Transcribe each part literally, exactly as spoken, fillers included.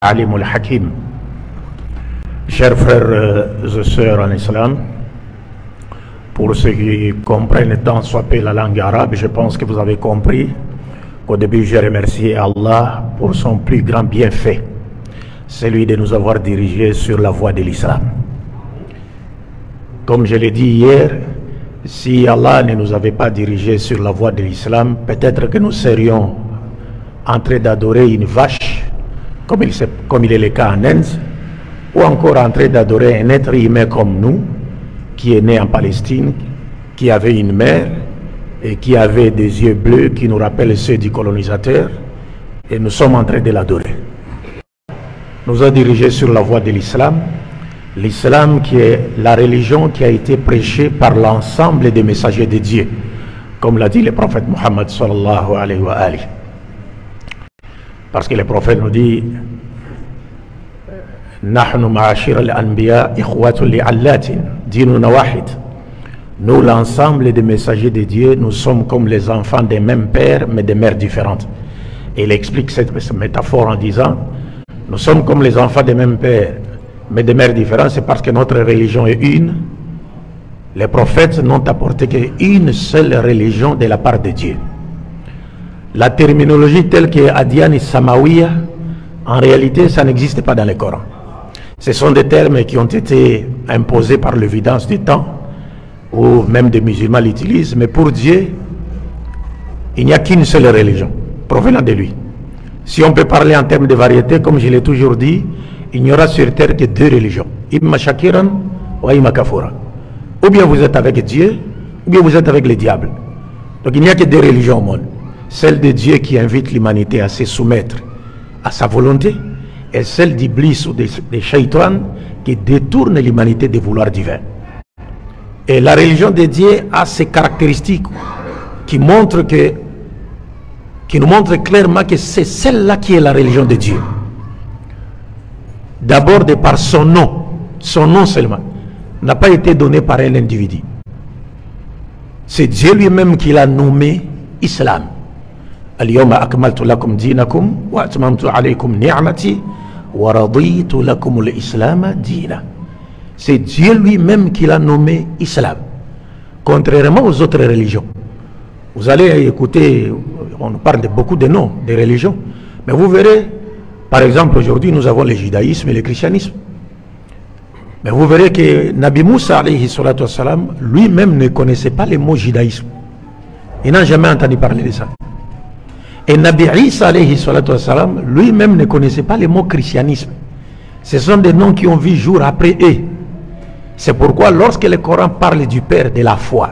Alim al-Hakim, chers frères et sœurs en islam, pour ceux qui comprennent tant soit peu la langue arabe, je pense que vous avez compris qu'au début j'ai remercié Allah pour son plus grand bienfait, celui de nous avoir dirigés sur la voie de l'islam. Comme je l'ai dit hier, si Allah ne nous avait pas dirigés sur la voie de l'islam, peut-être que nous serions en train d'adorer une vache, Comme il, comme il est le cas en Inde, ou encore en train d'adorer un être humain comme nous, qui est né en Palestine, qui avait une mère, et qui avait des yeux bleus qui nous rappellent ceux du colonisateur, et nous sommes en train de l'adorer. Nous a dirigés sur la voie de l'islam, l'islam qui est la religion qui a été prêchée par l'ensemble des messagers de Dieu, comme l'a dit le prophète Muhammad, sallallahu alayhi wa alayhi. Parce que le prophète nous dit nous, l'ensemble des messagers de Dieu, nous sommes comme les enfants des mêmes pères mais des mères différentes. Et il explique cette métaphore en disant nous sommes comme les enfants des mêmes pères mais des mères différentes, c'est parce que notre religion est une. Les prophètes n'ont apporté qu'une seule religion de la part de Dieu. La terminologie telle que Adiyan et Samawiya, en réalité, ça n'existe pas dans le Coran. Ce sont des termes qui ont été imposés par l'évidence du temps, ou même des musulmans l'utilisent, mais pour Dieu, il n'y a qu'une seule religion, provenant de lui. Si on peut parler en termes de variété, comme je l'ai toujours dit, il n'y aura sur terre que deux religions, Imma Shakiran ou Imma Kafura. Ou bien vous êtes avec Dieu, ou bien vous êtes avec le diable. Donc il n'y a que deux religions au monde. Celle de Dieu qui invite l'humanité à se soumettre à sa volonté, et celle d'Iblis ou des, des Shaitan qui détourne l'humanité des vouloirs divins. Et la religion de Dieu a ces caractéristiques qui, montrent que, qui nous montrent clairement que c'est celle-là qui est la religion de Dieu. D'abord de par son nom, son nom seulement, n'a pas été donné par un individu. C'est Dieu lui-même qui l'a nommé Islam. C'est Dieu lui-même qui l'a nommé Islam, contrairement aux autres religions. Vous allez écouter, on parle de beaucoup de noms, de religions, mais vous verrez, par exemple aujourd'hui nous avons le judaïsme et le christianisme. Mais vous verrez que Nabi Moussa lui-même ne connaissait pas le mot judaïsme. Il n'a jamais entendu parler de ça. Et Nabi Issa lui-même ne connaissait pas les mots christianisme. Ce sont des noms qui ont vu jour après eux. C'est pourquoi lorsque le Coran parle du Père de la foi,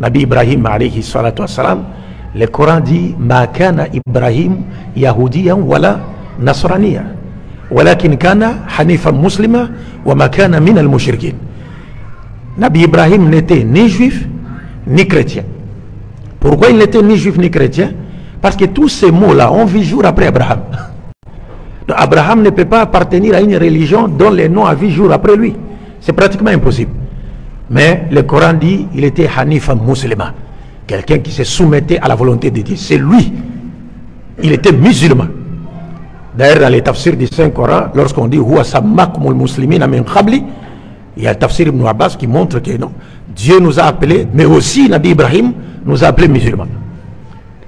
Nabi Ibrahim, le Coran dit Ma kana Ibrahim Yahudiyan wala Nasraniya, walakin kana Hanifa muslima wa ma kana min al-mushrikin. Nabi Ibrahim n'était ni juif ni chrétien. Pourquoi il n'était ni juif ni chrétien? Parce que tous ces mots-là, on vit jour après Abraham. Donc, Abraham ne peut pas appartenir à une religion dont les noms a vu jour après lui. C'est pratiquement impossible. Mais le Coran dit, il était Hanif musulman, quelqu'un qui se soumettait à la volonté de Dieu. C'est lui. Il était musulman. D'ailleurs, dans les tafsirs du Saint-Coran, lorsqu'on dit Huwa sammakumul muslimina min qabli, il y a le tafsir Ibn Abbas qui montre que non, Dieu nous a appelés, mais aussi Nabi Ibrahim nous a appelés musulmans.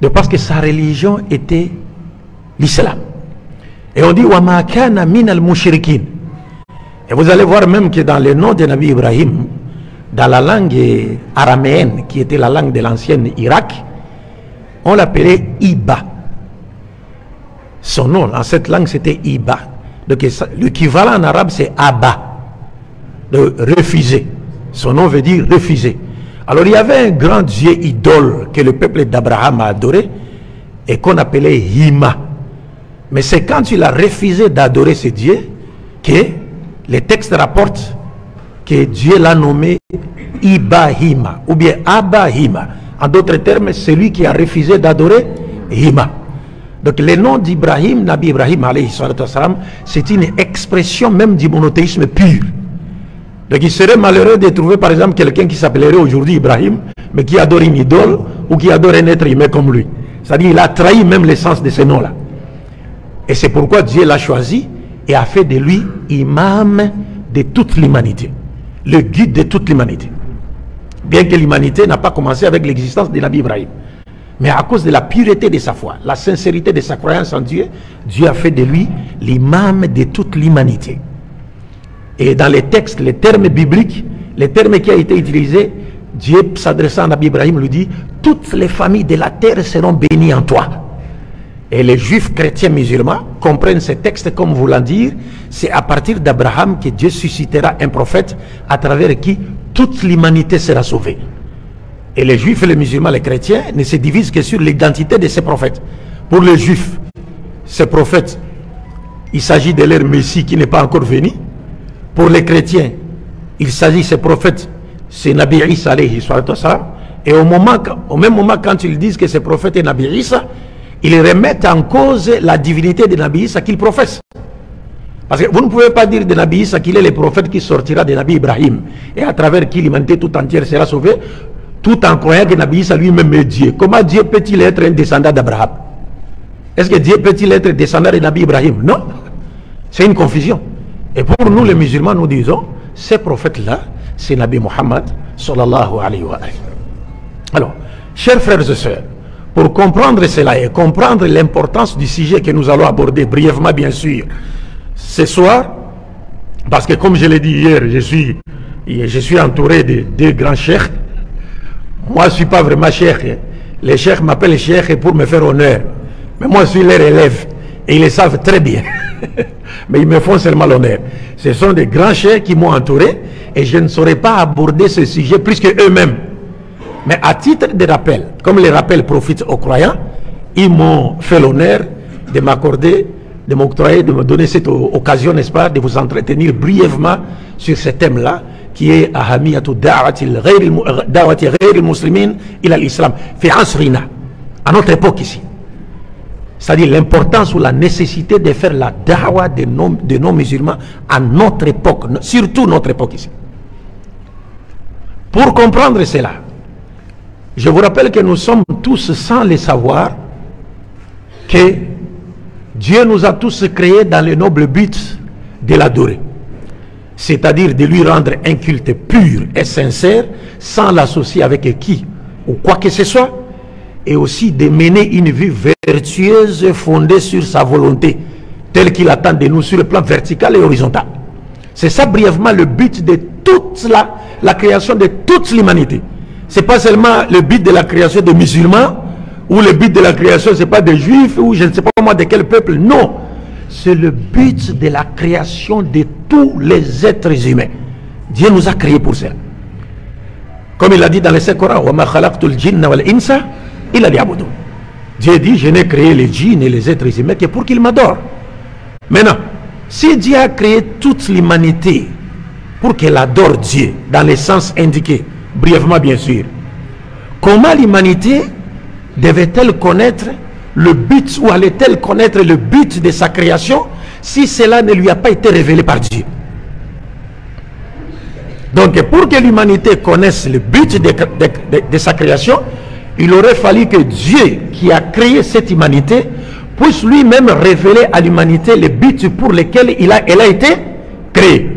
De parce que sa religion était l'islam. Et on dit wa ma kana min al-mushrikin. Et vous allez voir même que dans le nom de Nabi Ibrahim, dans la langue araméenne, qui était la langue de l'ancien Irak, on l'appelait Iba. Son nom en cette langue c'était Iba. Donc l'équivalent en arabe c'est Abba, de refuser. Son nom veut dire refuser. Alors il y avait un grand dieu idole que le peuple d'Abraham a adoré et qu'on appelait Hima. Mais c'est quand il a refusé d'adorer ce dieu que les textes rapportent que Dieu l'a nommé Ibrahim ou bien Abahima. En d'autres termes, celui qui a refusé d'adorer Hima. Donc le nom d'Ibrahim, Nabi Ibrahim alayhi salatu wassalam, c'est une expression même du monothéisme pur. Donc il serait malheureux de trouver par exemple quelqu'un qui s'appellerait aujourd'hui Ibrahim, mais qui adore une idole ou qui adore un être humain comme lui. C'est-à-dire qu'il a trahi même l'essence de ce nom-là. Et c'est pourquoi Dieu l'a choisi et a fait de lui imam de toute l'humanité, le guide de toute l'humanité. Bien que l'humanité n'a pas commencé avec l'existence de Nabi Ibrahim, mais à cause de la pureté de sa foi, la sincérité de sa croyance en Dieu, Dieu a fait de lui l'imam de toute l'humanité. Et dans les textes, les termes bibliques, les termes qui ont été utilisés, Dieu s'adressant à Nabi Ibrahim lui dit « Toutes les familles de la terre seront bénies en toi ». Et les juifs, chrétiens, musulmans comprennent ces textes comme voulant dire c'est à partir d'Abraham que Dieu suscitera un prophète à travers qui toute l'humanité sera sauvée. Et les juifs, les musulmans, les chrétiens ne se divisent que sur l'identité de ces prophètes. Pour les juifs, ces prophètes, il s'agit de leur messie qui n'est pas encore venu. Pour les chrétiens, il s'agit de ces prophètes, c'est Nabi Issa alayhi salatu wassalam. Et au, moment, au même moment quand ils disent que ces prophètes est Nabi Issa, ils remettent en cause la divinité de Nabi Issa qu'il professe. Parce que vous ne pouvez pas dire de Nabi Issa qu'il est le prophète qui sortira de Nabi Ibrahim et à travers qui l'humanité tout entière sera sauvée, tout en croyant que Nabi Issa lui-même est Dieu. Comment Dieu peut-il être un descendant d'Abraham? Est-ce que Dieu peut-il être descendant de Nabi Ibrahim? Non. C'est une confusion. Et pour nous les musulmans, nous disons, ces prophètes-là, c'est Nabi Muhammad, sallallahu alayhi wa alayhi. Alors, chers frères et sœurs, pour comprendre cela et comprendre l'importance du sujet que nous allons aborder brièvement bien sûr ce soir, parce que comme je l'ai dit hier, je suis, je suis entouré de deux grands cheikhs. Moi je ne suis pas vraiment cheikh, les cheikhs m'appellent cheikh pour me faire honneur, mais moi je suis leur élève et ils le savent très bien, mais ils me font seulement l'honneur. Ce sont des grands cheikhs qui m'ont entouré et je ne saurais pas aborder ce sujet plus que eux-mêmes. Mais à titre de rappel, comme les rappels profitent aux croyants, ils m'ont fait l'honneur de m'accorder, de m'octroyer, de me donner cette occasion, n'est-ce pas, de vous entretenir brièvement sur ce thème-là, qui est Ahamiyatu Da'wati Ghayril Muslimin ila l'Islam, fi Asrina, à notre époque ici. C'est-à-dire l'importance ou la nécessité de faire la da'wa des non-musulmans à notre époque, surtout notre époque ici. Pour comprendre cela, je vous rappelle que nous sommes tous, sans le savoir, que Dieu nous a tous créés dans le noble but de l'adorer. C'est-à-dire de lui rendre un culte pur et sincère, sans l'associer avec qui ou quoi que ce soit, et aussi de mener une vie vertueuse fondée sur sa volonté, telle qu'il attend de nous sur le plan vertical et horizontal. C'est ça brièvement le but de toute la, la création de toute l'humanité. Ce n'est pas seulement le but de la création des musulmans, ou le but de la création, ce n'est pas des juifs, ou je ne sais pas moi de quel peuple, non. C'est le but de la création de tous les êtres humains. Dieu nous a créés pour ça. Comme il a dit dans le Saint-Coran, Dieu dit, je n'ai créé les djinns et les êtres humains que pour qu'ils m'adorent. Maintenant, si Dieu a créé toute l'humanité pour qu'elle adore Dieu, dans le sens indiqué, brièvement bien sûr, comment l'humanité devait-elle connaître le but ou allait-elle connaître le but de sa création si cela ne lui a pas été révélé par Dieu? Donc pour que l'humanité connaisse le but de, de, de, de sa création, il aurait fallu que Dieu qui a créé cette humanité puisse lui-même révéler à l'humanité le but pour lequel il a, elle a été créée.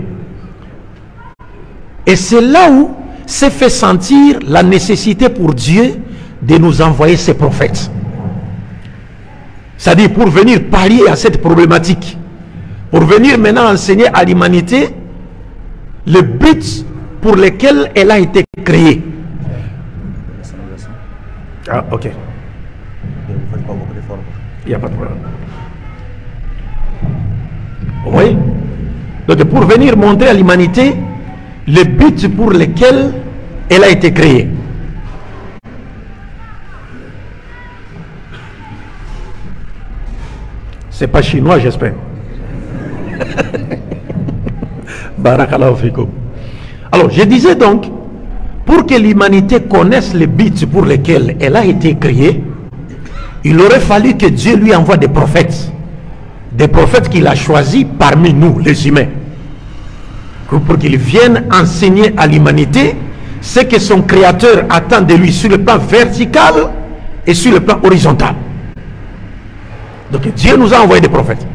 Et c'est là où s'est fait sentir la nécessité pour Dieu de nous envoyer ses prophètes. C'est-à-dire pour venir pallier à cette problématique, pour venir maintenant enseigner à l'humanité le but pour lequel elle a été créée. Ah, ok. Il n'y a pas de problème. Oui. Donc pour venir montrer à l'humanité le but pour lequel elle a été créée. C'est pas chinois, j'espère. Barakallahu fikum. Alors, je disais donc, pour que l'humanité connaisse le but pour lequel elle a été créée, il aurait fallu que Dieu lui envoie des prophètes. Des prophètes qu'il a choisis parmi nous, les humains, pour qu'il vienne enseigner à l'humanité ce que son créateur attend de lui sur le plan vertical et sur le plan horizontal. Donc Dieu nous a envoyé des prophètes.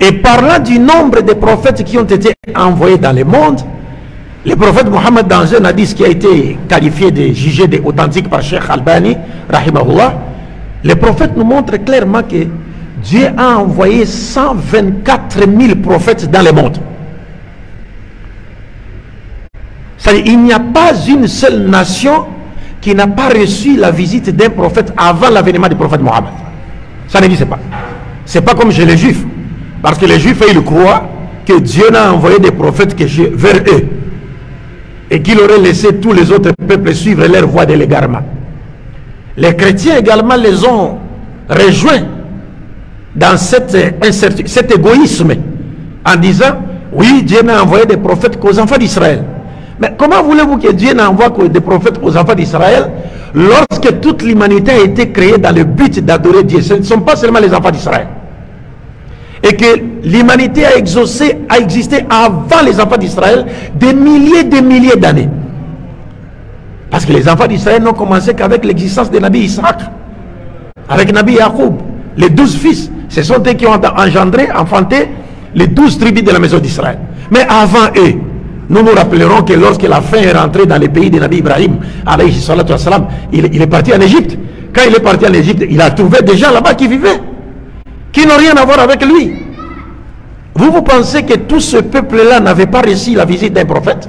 Et parlant du nombre des prophètes qui ont été envoyés dans le monde, le prophète Mohammed dans un hadith qui a été qualifié de jugé d'authentique par Cheikh Albani, Rahimahullah, le prophète nous montre clairement que Dieu a envoyé cent vingt-quatre mille prophètes dans le monde. C'est-à-dire qu'il n'y a pas une seule nation qui n'a pas reçu la visite d'un prophète avant l'avènement du prophète Mohammed. Ça n'existe pas. C'est pas comme chez les juifs. Parce que les juifs, ils croient que Dieu n'a envoyé des prophètes que vers eux. Et qu'il aurait laissé tous les autres peuples suivre leur voie de l'égarement. Les chrétiens également les ont rejoints dans cet, cet égoïsme en disant, oui, Dieu n'a envoyé des prophètes qu'aux enfants d'Israël. Mais comment voulez-vous que Dieu n'envoie que des prophètes aux enfants d'Israël lorsque toute l'humanité a été créée dans le but d'adorer Dieu? Ce ne sont pas seulement les enfants d'Israël. Et que l'humanité a exaucé, a existé avant les enfants d'Israël des milliers et des milliers d'années. Parce que les enfants d'Israël n'ont commencé qu'avec l'existence de Nabi Isaac, avec Nabi Ya'aoub, les douze fils. Ce sont eux qui ont engendré, enfanté les douze tribus de la maison d'Israël. Mais avant eux, nous nous rappellerons que lorsque la fin est rentrée dans les pays de Nabi Ibrahim, alayhi salatu wassalam, il, il est parti en Égypte. Quand il est parti en Égypte, il a trouvé des gens là-bas qui vivaient, qui n'ont rien à voir avec lui. Vous, vous pensez que tout ce peuple-là n'avait pas réussi la visite d'un prophète?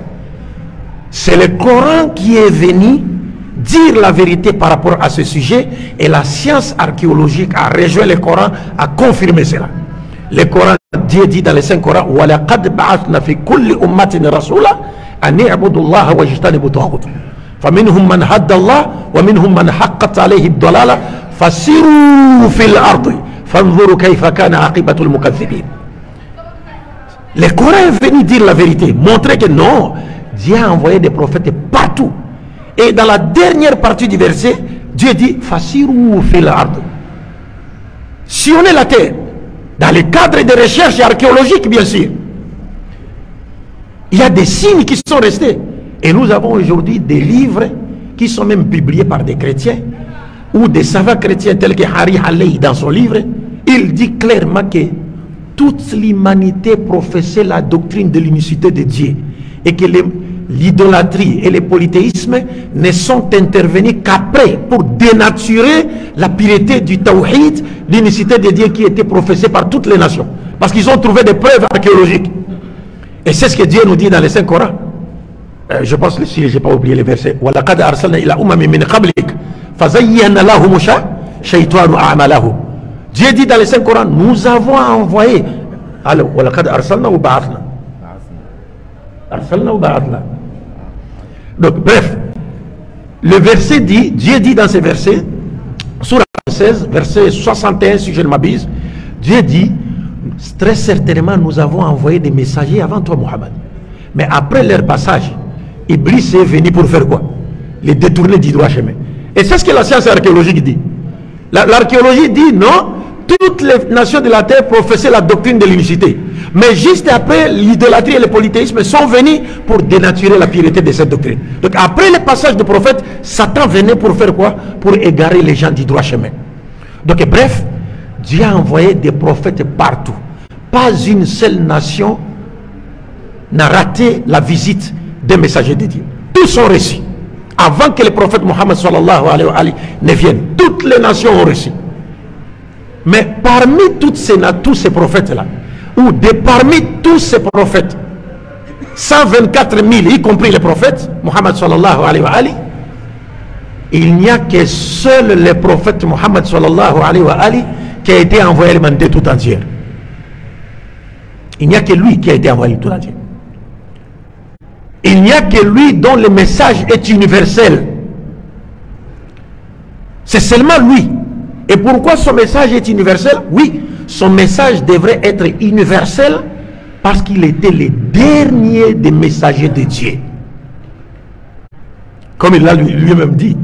C'est le Coran qui est venu dire la vérité par rapport à ce sujet, et la science archéologique a rejoint le Coran, a confirmé cela. Le Coran, Dieu dit dans les saints Corans, le Coran est venu dire la vérité, montrer que non, Dieu a envoyé des prophètes partout. Et dans la dernière partie du verset, Dieu dit Fassirou fil ard, sillonnez la terre. Dans le cadre des recherches archéologiques, bien sûr, il y a des signes qui sont restés. Et nous avons aujourd'hui des livres qui sont même publiés par des chrétiens ou des savants chrétiens tels que Hari Halei dans son livre. Il dit clairement que toute l'humanité professait la doctrine de l'unicité de Dieu et que l'idolâtrie et le polythéisme ne sont intervenus qu'après pour dénaturer la pureté du tawhid, l'unicité de Dieu qui était professée par toutes les nations. Parce qu'ils ont trouvé des preuves archéologiques. Et c'est ce que Dieu nous dit dans les saints Corans. Euh, je pense que si je n'ai pas oublié les versets. Dieu dit dans les saints Corans, nous avons envoyé. Alors, donc, bref, le verset dit, Dieu dit dans ces versets, Sourate seize, verset soixante et un, si je ne m'abuse, Dieu dit, très certainement nous avons envoyé des messagers avant toi, Muhammad. Mais après leur passage, Iblis est venu pour faire quoi? Les détourner du droit chemin. Et c'est ce que la science archéologique dit. L'archéologie dit, non, toutes les nations de la terre professaient la doctrine de l'unicité. Mais juste après, l'idolâtrie et le polythéisme sont venus pour dénaturer la pureté de cette doctrine. Donc après le passage du prophète, Satan venait pour faire quoi? Pour égarer les gens du droit chemin. Donc bref, Dieu a envoyé des prophètes partout. Pas une seule nation n'a raté la visite des messagers de Dieu. Tous sont reçus. Avant que le prophète Muhammad sallallahu alayhi wa alayhi, ne vienne, toutes les nations ont reçu. Mais parmi toutes ces, tous ces prophètes-là, ou de parmi tous ces prophètes, cent vingt-quatre mille, y compris les prophètes, Muhammad sallallahu alayhi wa alayhi, il n'y a que seul le prophète Muhammad sallallahu alayhi wa alayhi qui a été envoyé le mandat tout entier. Il n'y a que lui qui a été envoyé tout entier. Il n'y a que lui dont le message est universel. C'est seulement lui. Et pourquoi son message est universel? Oui, son message devrait être universel parce qu'il était le dernier des messagers de Dieu. Comme il l'a lui-même dit,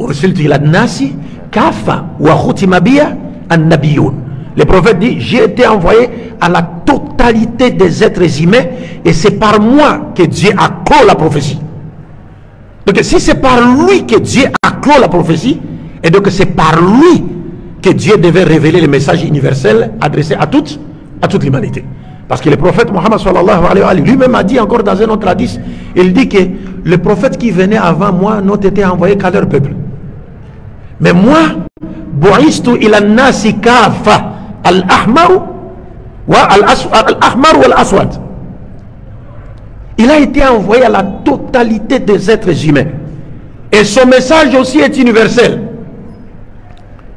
le prophète dit, j'ai été envoyé à la totalité des êtres humains et c'est par moi que Dieu accorde la prophétie. Donc si c'est par lui que Dieu accorde la prophétie, et donc c'est par lui que Dieu devait révéler le message universel adressé à toutes à toute l'humanité. Parce que le prophète Muhammad sallallahu alayhi wa alayhi, lui-même a dit encore dans un autre hadith, il dit que les prophètes qui venaient avant moi n'ont été envoyés qu'à leur peuple. Mais moi, Bu'istu ila nasi kafa al-ahmar wa al-ahmar wa al-aswad. Il a été envoyé à la totalité des êtres humains. Et son message aussi est universel.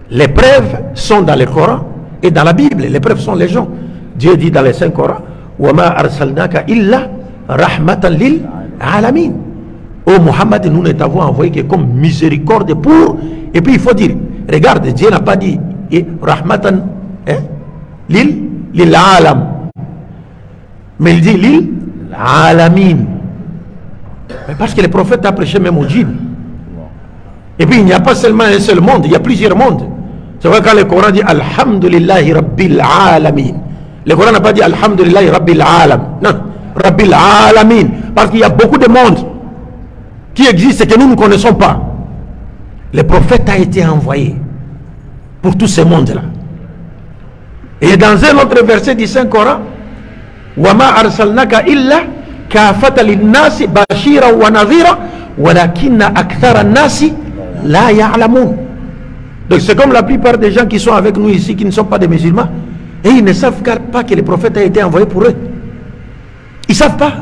Les preuves sont dans le Coran et dans la Bible. Les preuves sont les gens. Dieu dit dans les saints Corans, Wama arsalnaka illa rahmatan lil alamin. Oh Muhammad, nous ne t'avons envoyé que comme miséricorde pour. Et puis il faut dire, regarde, Dieu n'a pas dit rahmatan lil lil alam. Mais il dit lil alamin. Mais parce que le prophète a prêché même au djinn. Et puis il n'y a pas seulement un seul monde, il y a plusieurs mondes. C'est vrai quand le Coran dit Alhamdulillahi Rabbil Alamin. Le Coran n'a pas dit Alhamdulillahi Rabbil Alam. Non, Rabbil Alamin. Parce qu'il y a beaucoup de mondes qui existent et que nous ne connaissons pas. Le prophète a été envoyé pour tous ces mondes-là. Et dans un autre verset du Saint-Coran, Wama arsalnaka illa kafata linnasi bashira wa nadhira walakinna akthara nasi la ya'lamun. Donc c'est comme la plupart des gens qui sont avec nous ici, qui ne sont pas des musulmans, et ils ne savent pas que le prophète a été envoyé pour eux. Ils ne savent pas.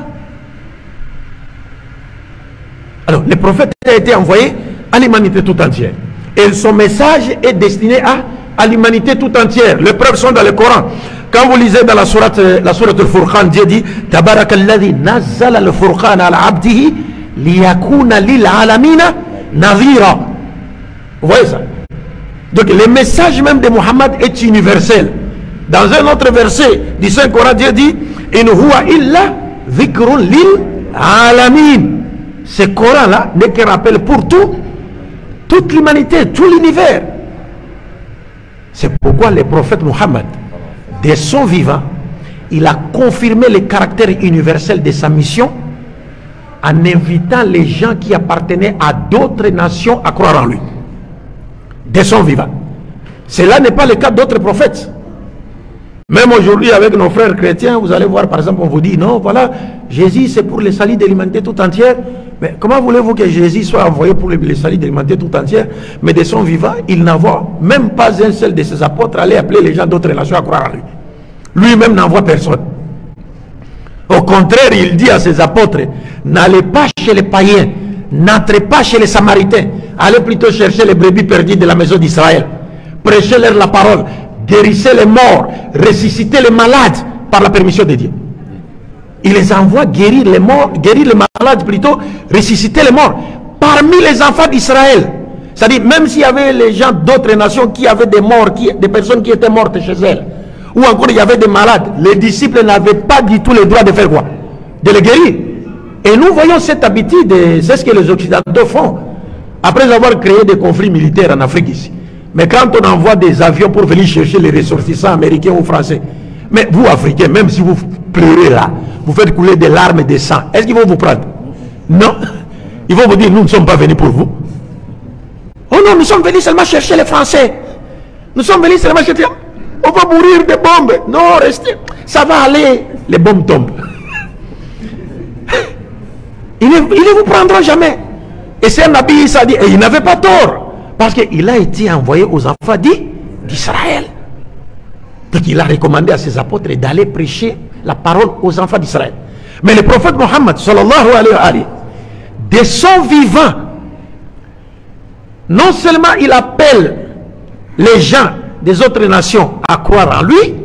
Alors le prophète a été envoyé à l'humanité tout entière, et son message est destiné à, à l'humanité tout entière. Les preuves sont dans le Coran. Quand vous lisez dans la sourate, la sourate al-Furqan, Dieu dit Tabarakalladhi nazzala al-Furqan al-abdihi liyakuna lil'alamina nadhira. Vous voyez ça? Donc le message même de Muhammad est universel. Dans un autre verset du Saint-Coran, Dieu dit In huwa illa dhikrun lil alamin. Ce Coran-là n'est qu'un rappel pour tout, toute l'humanité, tout l'univers. C'est pourquoi le prophète Muhammad, de son vivant, il a confirmé le caractère universel de sa mission en invitant les gens qui appartenaient à d'autres nations à croire en lui. De son vivant. Cela n'est pas le cas d'autres prophètes. Même aujourd'hui avec nos frères chrétiens, vous allez voir par exemple, on vous dit non, voilà, Jésus c'est pour les salut de l'humanité tout entière. Mais comment voulez-vous que Jésus soit envoyé pour les salut de l'humanité tout entière? Mais de son vivant, il n'envoie même pas un seul de ses apôtres aller appeler les gens d'autres nations à croire en lui. Lui-même n'envoie personne. Au contraire, il dit à ses apôtres, n'allez pas chez les païens, n'entrez pas chez les Samaritains, allez plutôt chercher les brebis perdues de la maison d'Israël. Prêchez-leur la parole, guérissez les morts, ressuscitez les malades par la permission de Dieu. Il les envoie guérir les morts, guérir les malades plutôt, ressusciter les morts parmi les enfants d'Israël. C'est-à-dire, même s'il y avait les gens d'autres nations qui avaient des morts, qui, des personnes qui étaient mortes chez elles, ou encore il y avait des malades, les disciples n'avaient pas du tout le droit de faire quoi? De les guérir. Et nous voyons cette habitude, c'est ce que les Occidentaux font, après avoir créé des conflits militaires en Afrique ici. Mais quand on envoie des avions pour venir chercher les ressortissants américains ou français, mais vous Africains, même si vous pleurez là, vous faites couler des larmes et des sang, est-ce qu'ils vont vous prendre? Non. Ils vont vous dire, nous ne sommes pas venus pour vous. Oh non, nous sommes venus seulement chercher les Français. Nous sommes venus seulement chercher... On va mourir des bombes. Non, restez. Ça va aller. Les bombes tombent. Ils ne, ils ne vous prendront jamais. Et c'est Nabi Issa dit, et il n'avait pas tort. Parce qu'il a été envoyé aux enfants d'Israël. Donc il a recommandé à ses apôtres d'aller prêcher la parole aux enfants d'Israël. Mais le prophète Mohammed, sallallahu alayhi wa alayhi, de son vivant, non seulement il appelle les gens des autres nations à croire en lui,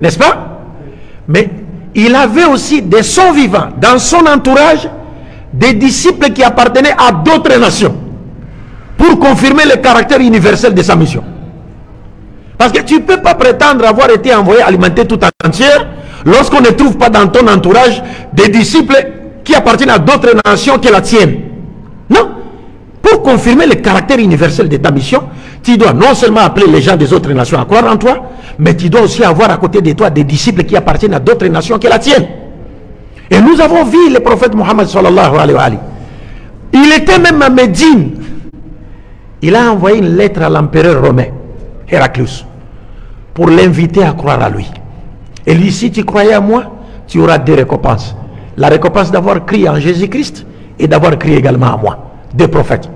n'est-ce pas? Mais il avait aussi de son vivant, dans son entourage, des disciples qui appartenaient à d'autres nations, pour confirmer le caractère universel de sa mission. Parce que tu ne peux pas prétendre avoir été envoyé alimenter tout entière, lorsqu'on ne trouve pas dans ton entourage des disciples qui appartiennent à d'autres nations que la tienne. Non. Pour confirmer le caractère universel de ta mission, tu dois non seulement appeler les gens des autres nations à croire en toi, mais tu dois aussi avoir à côté de toi des disciples qui appartiennent à d'autres nations que la tienne. Et nous avons vu le prophète Muhammad sallallahu alayhi wa alayhi. Il était même à Médine. Il a envoyé une lettre à l'empereur romain, Héraclius, pour l'inviter à croire à lui. Et lui, si tu croyais à moi, tu auras deux récompenses. La récompense d'avoir crié en Jésus-Christ et d'avoir crié également à moi, deux prophètes.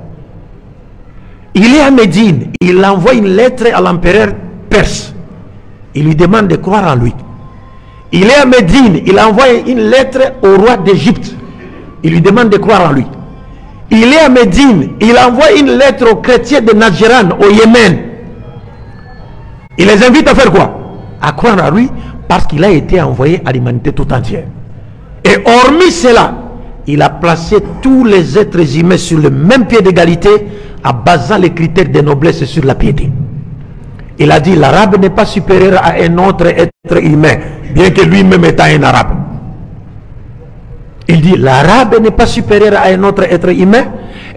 Il est à Médine, il envoie une lettre à l'empereur perse. Il lui demande de croire en lui. Il est à Médine, il envoie une lettre au roi d'Égypte. Il lui demande de croire en lui. Il est à Médine, il envoie une lettre aux chrétiens de Najran, au Yémen. Il les invite à faire quoi? À croire en lui, parce qu'il a été envoyé à l'humanité tout entière. Et hormis cela, il a placé tous les êtres humains sur le même pied d'égalité, en basant les critères de noblesse sur la piété. Il a dit, l'arabe n'est pas supérieur à un autre être humain, bien que lui-même étant un arabe. Il dit, l'arabe n'est pas supérieur à un autre être humain,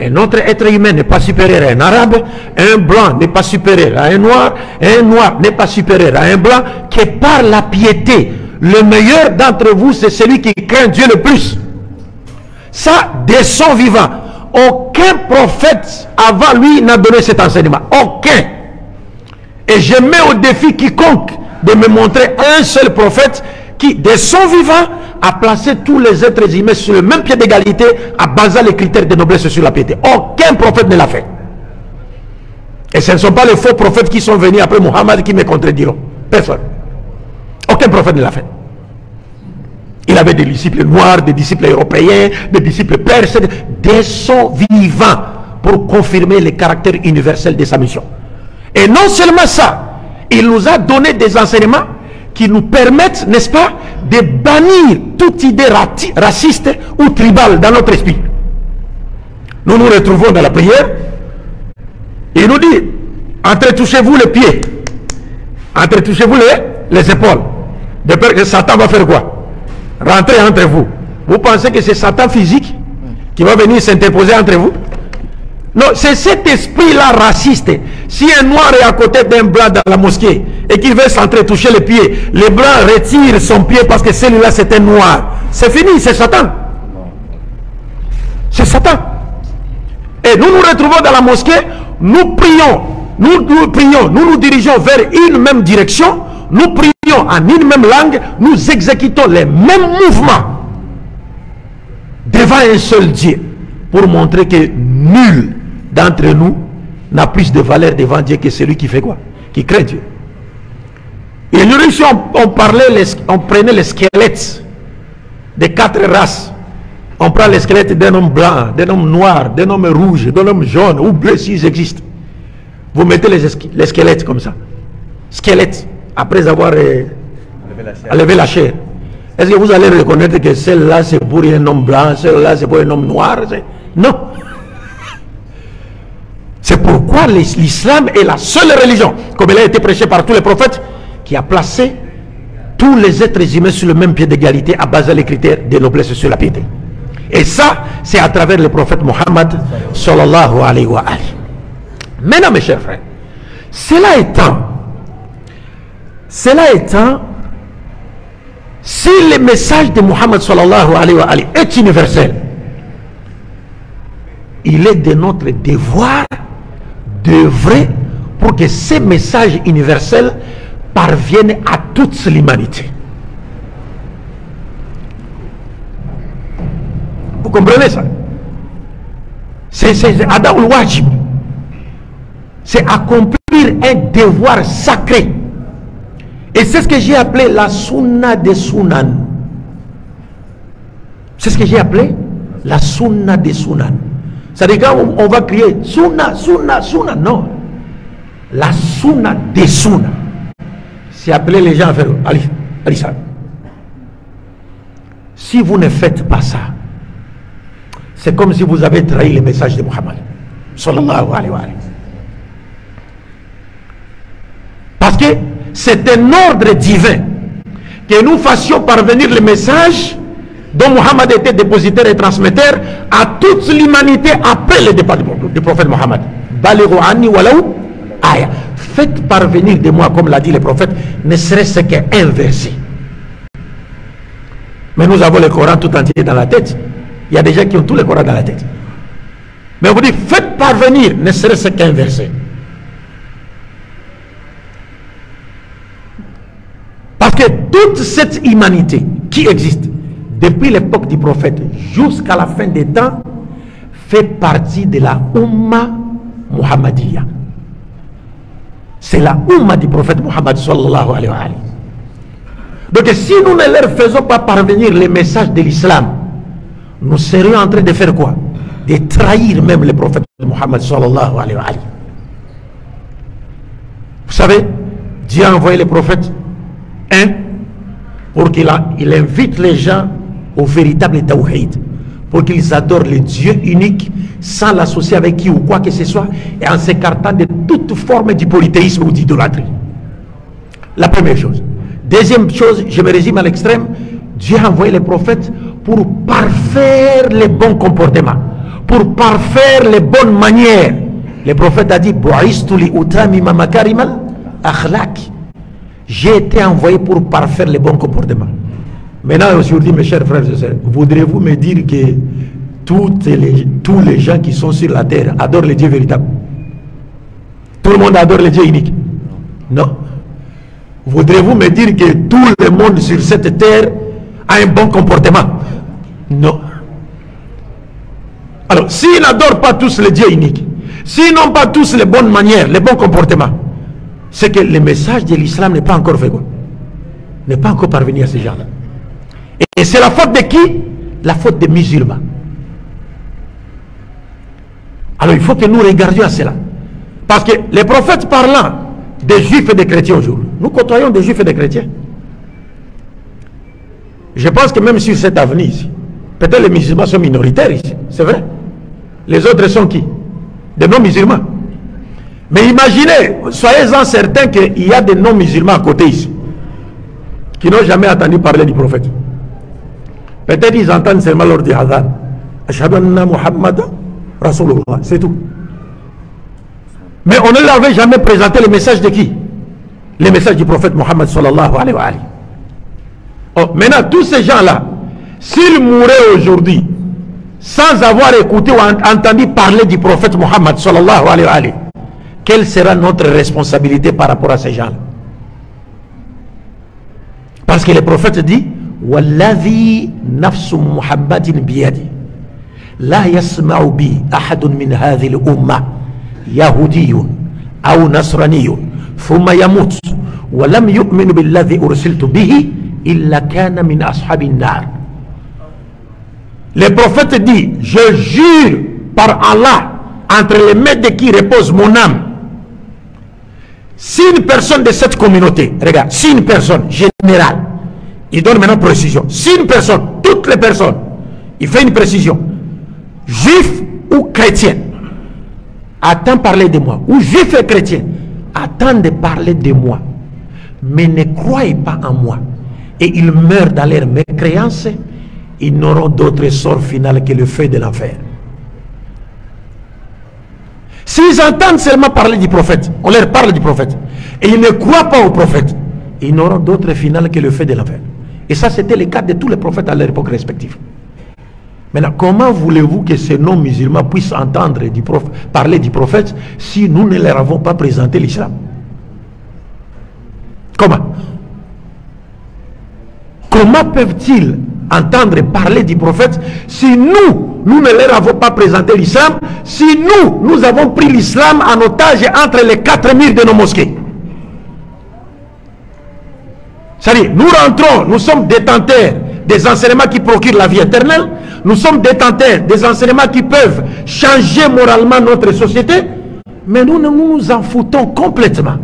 un autre être humain n'est pas supérieur à un arabe, un blanc n'est pas supérieur à un noir, un noir n'est pas supérieur à un blanc, que par la piété, le meilleur d'entre vous, c'est celui qui craint Dieu le plus. Ça, de son vivant, aucun prophète avant lui n'a donné cet enseignement. Aucun. Et je mets au défi quiconque de me montrer un seul prophète qui, de son vivant, a placé tous les êtres humains sur le même pied d'égalité, à basant les critères de noblesse sur la piété. Aucun prophète ne l'a fait. Et ce ne sont pas les faux prophètes qui sont venus après Muhammad qui me contrediront. Personne. Aucun prophète ne l'a fait. Il avait des disciples noirs, des disciples européens, des disciples perses, des sons vivants pour confirmer le caractère universel de sa mission. Et non seulement ça, il nous a donné des enseignements qui nous permettent, n'est-ce pas, de bannir toute idée raciste ou tribale dans notre esprit. Nous nous retrouvons dans la prière, il nous dit, entretouchez-vous les pieds, entretouchez-vous les, les épaules, de peur que Satan va faire quoi? Rentrez entre vous. Vous pensez que c'est Satan physique qui va venir s'interposer entre vous? Non, c'est cet esprit-là raciste. Si un noir est à côté d'un blanc dans la mosquée et qu'il veut s'entretoucher les pieds, le blanc retire son pied parce que celui-là c'est un noir. C'est fini, c'est Satan. C'est Satan. Et nous nous retrouvons dans la mosquée, nous prions, nous, nous prions, nous nous dirigeons vers une même direction, nous prions en une même langue, nous exécutons les mêmes mouvements devant un seul Dieu pour montrer que nul d'entre nous n'a plus de valeur devant Dieu que celui qui fait quoi? Qui crée Dieu. Et nous riches, on, on, parlait les, on prenait les squelettes de quatre races. On prend les squelettes d'un homme blanc, d'un homme noir, d'un homme rouge, d'un homme jaune ou bleu s'ils existent. Vous mettez les, les squelettes comme ça. Squelettes. Après avoir euh, levé la chair, chair. Est-ce que vous allez reconnaître que celle-là c'est pour un homme blanc, celle-là c'est pour un homme noir? Non. C'est pourquoi l'islam est la seule religion, comme elle a été prêchée par tous les prophètes, qui a placé tous les êtres humains sur le même pied d'égalité à base des critères de noblesse sur la piété. Et ça, c'est à travers le prophète Muhammad sallallahu alayhi wa alayhi. Maintenant mes chers frères, cela étant, Cela étant, si le message de Muhammad sallallahu alayhi wa alayhi est universel, il est de notre devoir d'œuvrer pour que ce message universel parvienne à toute l'humanité. Vous comprenez ça? C'est Ada al-Wajib. C'est accomplir un devoir sacré. Et c'est ce que j'ai appelé la sunna des sunan. C'est ce que j'ai appelé la sunna des sunan. C'est-à-dire quand on, on va crier sunna, sunna, sunna, non. La sunna des sunna. C'est appeler les gens à faire allez, allez ça. Si vous ne faites pas ça, c'est comme si vous avez trahi le message de Muhammad. Sallallahu alayhi wa alayhi. Parce que c'est un ordre divin que nous fassions parvenir le message dont Muhammad était dépositaire et transmetteur à toute l'humanité après le départ du prophète Muhammad. Faites parvenir de moi, comme l'a dit le prophète, ne serait-ce qu'un verset. Mais nous avons le Coran tout entier dans la tête. Il y a des gens qui ont tout le Coran dans la tête. Mais on vous dit, faites parvenir, ne serait-ce qu'un verset. Parce que toute cette humanité qui existe depuis l'époque du prophète jusqu'à la fin des temps fait partie de la Ummah Muhammadiyya. C'est la Ummah du prophète Muhammad sallallahu alayhi wa alayhi. Donc si nous ne leur faisons pas parvenir les messages de l'islam, nous serions en train de faire quoi? De trahir même le prophète Muhammad sallallahu alayhi wa alayhi. Vous savez, Dieu a envoyé le prophète un pour qu'il il invite les gens au véritable tawhid, pour qu'ils adorent le Dieu unique sans l'associer avec qui ou quoi que ce soit et en s'écartant de toute forme du polythéisme ou d'idolâtrie. La première chose. Deuxième chose, je me résume à l'extrême, Dieu a envoyé les prophètes pour parfaire les bons comportements, pour parfaire les bonnes manières. Le prophète a dit « J'ai été envoyé pour parfaire les bons comportements. » Maintenant, aujourd'hui, mes chers frères et sœurs, voudrez-vous me dire que toutes les, tous les gens qui sont sur la terre adorent le Dieu véritable? Tout le monde adore le Dieu unique? Non. Voudrez-vous me dire que tout le monde sur cette terre a un bon comportement? Non. Alors, s'ils n'adorent pas tous le Dieu unique, s'ils n'ont pas tous les bonnes manières, les bons comportements, c'est que le message de l'islam n'est pas encore fait quoi? N'est pas encore parvenu à ces gens-là. Et c'est la faute de qui? La faute des musulmans. Alors il faut que nous regardions à cela. Parce que les prophètes parlant des juifs et des chrétiens aujourd'hui, nous côtoyons des juifs et des chrétiens. Je pense que même sur cette avenue ici, peut-être les musulmans sont minoritaires ici, c'est vrai. Les autres sont qui? Des non-musulmans. Mais imaginez, soyez-en certains qu'il y a des non-musulmans à côté ici, qui n'ont jamais entendu parler du prophète. Peut-être ils entendent seulement lors du Hazan. Ashhadu anna Muhammad Rasulullah, c'est tout. Mais on ne leur avait jamais présenté le message de qui? Le message du prophète Muhammad sallallahu alayhi wa alayhi. Oh, maintenant, tous ces gens-là, s'ils mouraient aujourd'hui sans avoir écouté ou entendu parler du prophète Muhammad sallallahu alayhi wa alayhi, quelle sera notre responsabilité par rapport à ces gens-là? Parce que le prophète dit Wallazi nafsu Muhammadin biyadi la yasma'u bi ahadun min hadhihi al-umma yahudiyyun aw nasraniyyun thumma yamut wa lam yu'min billadhi ursiltu bihi illa kana min ashabin nar. Le prophète dit: je jure par Allah, entre les mains de qui repose mon âme, si une personne de cette communauté, regarde, si une personne générale, il donne maintenant précision, si une personne, toutes les personnes, il fait une précision, juif ou chrétien, attends de parler de moi, ou juif et chrétien, attends de parler de moi, mais ne croyez pas en moi, et ils meurent dans leur mécréance, ils n'auront d'autre sort final que le feu de l'enfer. S'ils entendent seulement parler du prophète, on leur parle du prophète, et ils ne croient pas au prophète, ils n'auront d'autre final que le feu de l'enfer. Et ça, c'était le cas de tous les prophètes à leur époque respective. Maintenant, comment voulez-vous que ces non-musulmans puissent entendre du prof... parler du prophète si nous ne leur avons pas présenté l'islam? Comment? Comment peuvent-ils entendre parler du prophète si nous, nous ne leur avons pas présenté l'islam, si nous, nous avons pris l'islam en otage entre les quatre murs de nos mosquées? C'est-à-dire, nous rentrons, nous sommes détenteurs des enseignements qui procurent la vie éternelle, nous sommes détenteurs des enseignements qui peuvent changer moralement notre société, mais nous, nous nous en foutons complètement.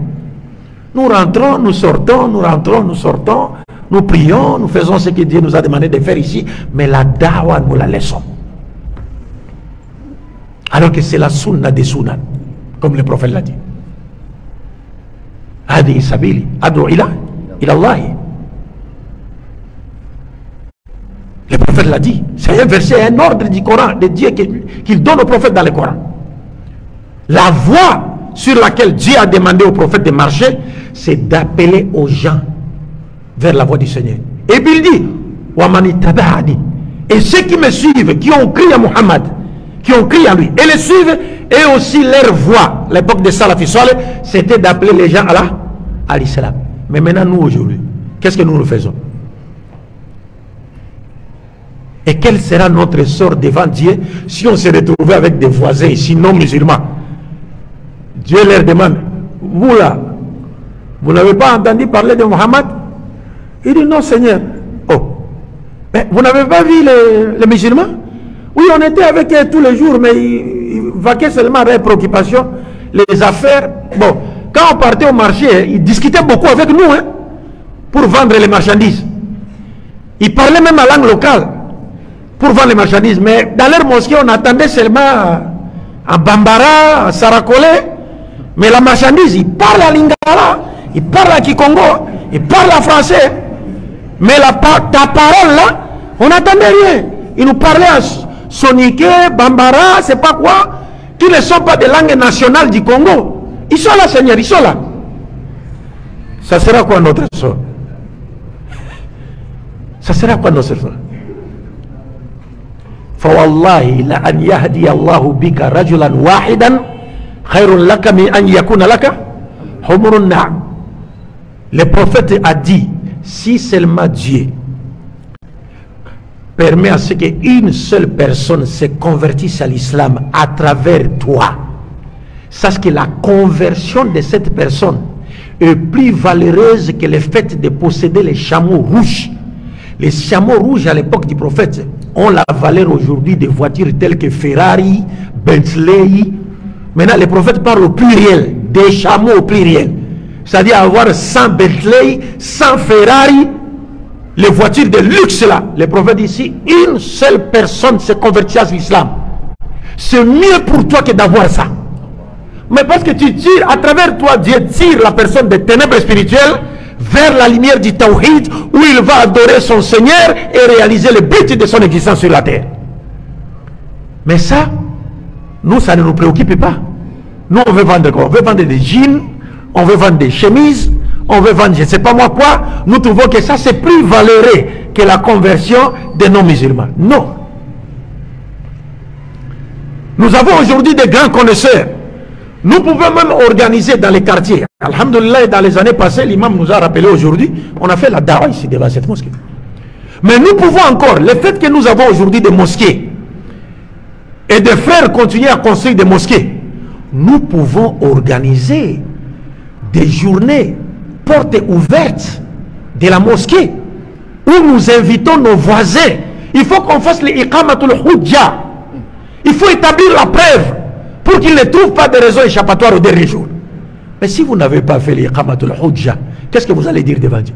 Nous rentrons, nous sortons, nous rentrons, nous sortons, nous prions, nous faisons ce que Dieu nous a demandé de faire ici, mais la dawa, nous la laissons. Alors que c'est la sunna des sunnas, comme le prophète l'a dit. Hadi sabili, ad'u ila, ila Allah. Le prophète l'a dit. C'est un verset, un ordre du Coran, de Dieu qu'il donne au prophète dans le Coran. La voie sur laquelle Dieu a demandé au prophète de marcher, c'est d'appeler aux gens vers la voie du Seigneur. Et puis il dit, wa mani taba'ani. Et ceux qui me suivent, qui ont crié à Muhammad, qui ont crié à lui et les suivent, et aussi leur voix. L'époque des salafis, c'était d'appeler les gens à l'islam. Mais maintenant, nous aujourd'hui, qu'est-ce que nous nous faisons? Et quel sera notre sort devant Dieu si on se retrouvait avec des voisins ici non musulmans? Dieu leur demande, vous là, vous n'avez pas entendu parler de Muhammad? Il dit non Seigneur. Oh, mais vous n'avez pas vu les, les musulmans? Oui, on était avec eux tous les jours, mais ils vaquaient seulement avec préoccupation, les affaires. Bon, quand on partait au marché, ils discutaient beaucoup avec nous, hein, pour vendre les marchandises. Ils parlaient même la langue locale pour vendre les marchandises. Mais dans leur mosquée, on attendait seulement un bambara, un saracolé. Mais la marchandise, ils parlent à lingala, ils parlent à kikongo, ils parlent à français. Mais la, ta parole là, on n'attendait rien. Ils nous parlaient à soniqué, bambara, c'est pas quoi, qui ne sont pas des langues nationales du Congo. Ils sont là, Seigneur, ils sont là. Ça sera quoi notre sort? Ça sera quoi notre sort? Fawallahi la an yahdi Allahu bika rajulan wahidan khayrun laka min an yakuna laka humrun na'am. Le prophète a dit, si seulement Dieu permet à ce qu'une seule personne se convertisse à l'islam à travers toi, sache que la conversion de cette personne est plus valeureuse que le fait de posséder les chameaux rouges. Les chameaux rouges à l'époque du prophète ont la valeur aujourd'hui des voitures telles que Ferrari, Bentley. Maintenant, le prophète parle au pluriel, des chameaux au pluriel. C'est-à-dire avoir cent Bentley, cent Ferrari, les voitures de luxe là. Le prophète dit, si une seule personne se convertit à l'islam, c'est mieux pour toi que d'avoir ça. Mais parce que tu tires, à travers toi, Dieu tire la personne des ténèbres spirituelles vers la lumière du tawhid, où il va adorer son Seigneur et réaliser le but de son existence sur la terre. Mais ça, nous, ça ne nous préoccupe pas. Nous, on veut vendre quoi? On veut vendre des jeans, on veut vendre des chemises, on veut vendre je ne sais pas moi quoi. Nous trouvons que ça, c'est plus valeureux que la conversion des non-musulmans. Non. Nous avons aujourd'hui des grands connaisseurs. Nous pouvons même organiser dans les quartiers. Alhamdulillah, dans les années passées, l'imam nous a rappelé aujourd'hui, on a fait la dawa ici devant cette mosquée. Mais nous pouvons encore, le fait que nous avons aujourd'hui des mosquées et des frères continuer à construire des mosquées, nous pouvons organiser des journées, portes ouvertes de la mosquée, où nous invitons nos voisins. Il faut qu'on fasse les iqamatul hujja. Il faut établir la preuve pour qu'il ne trouve pas de raison échappatoire au dernier jour. Mais si vous n'avez pas fait l'iqamatul hujja, qu'est-ce que vous allez dire devant Dieu?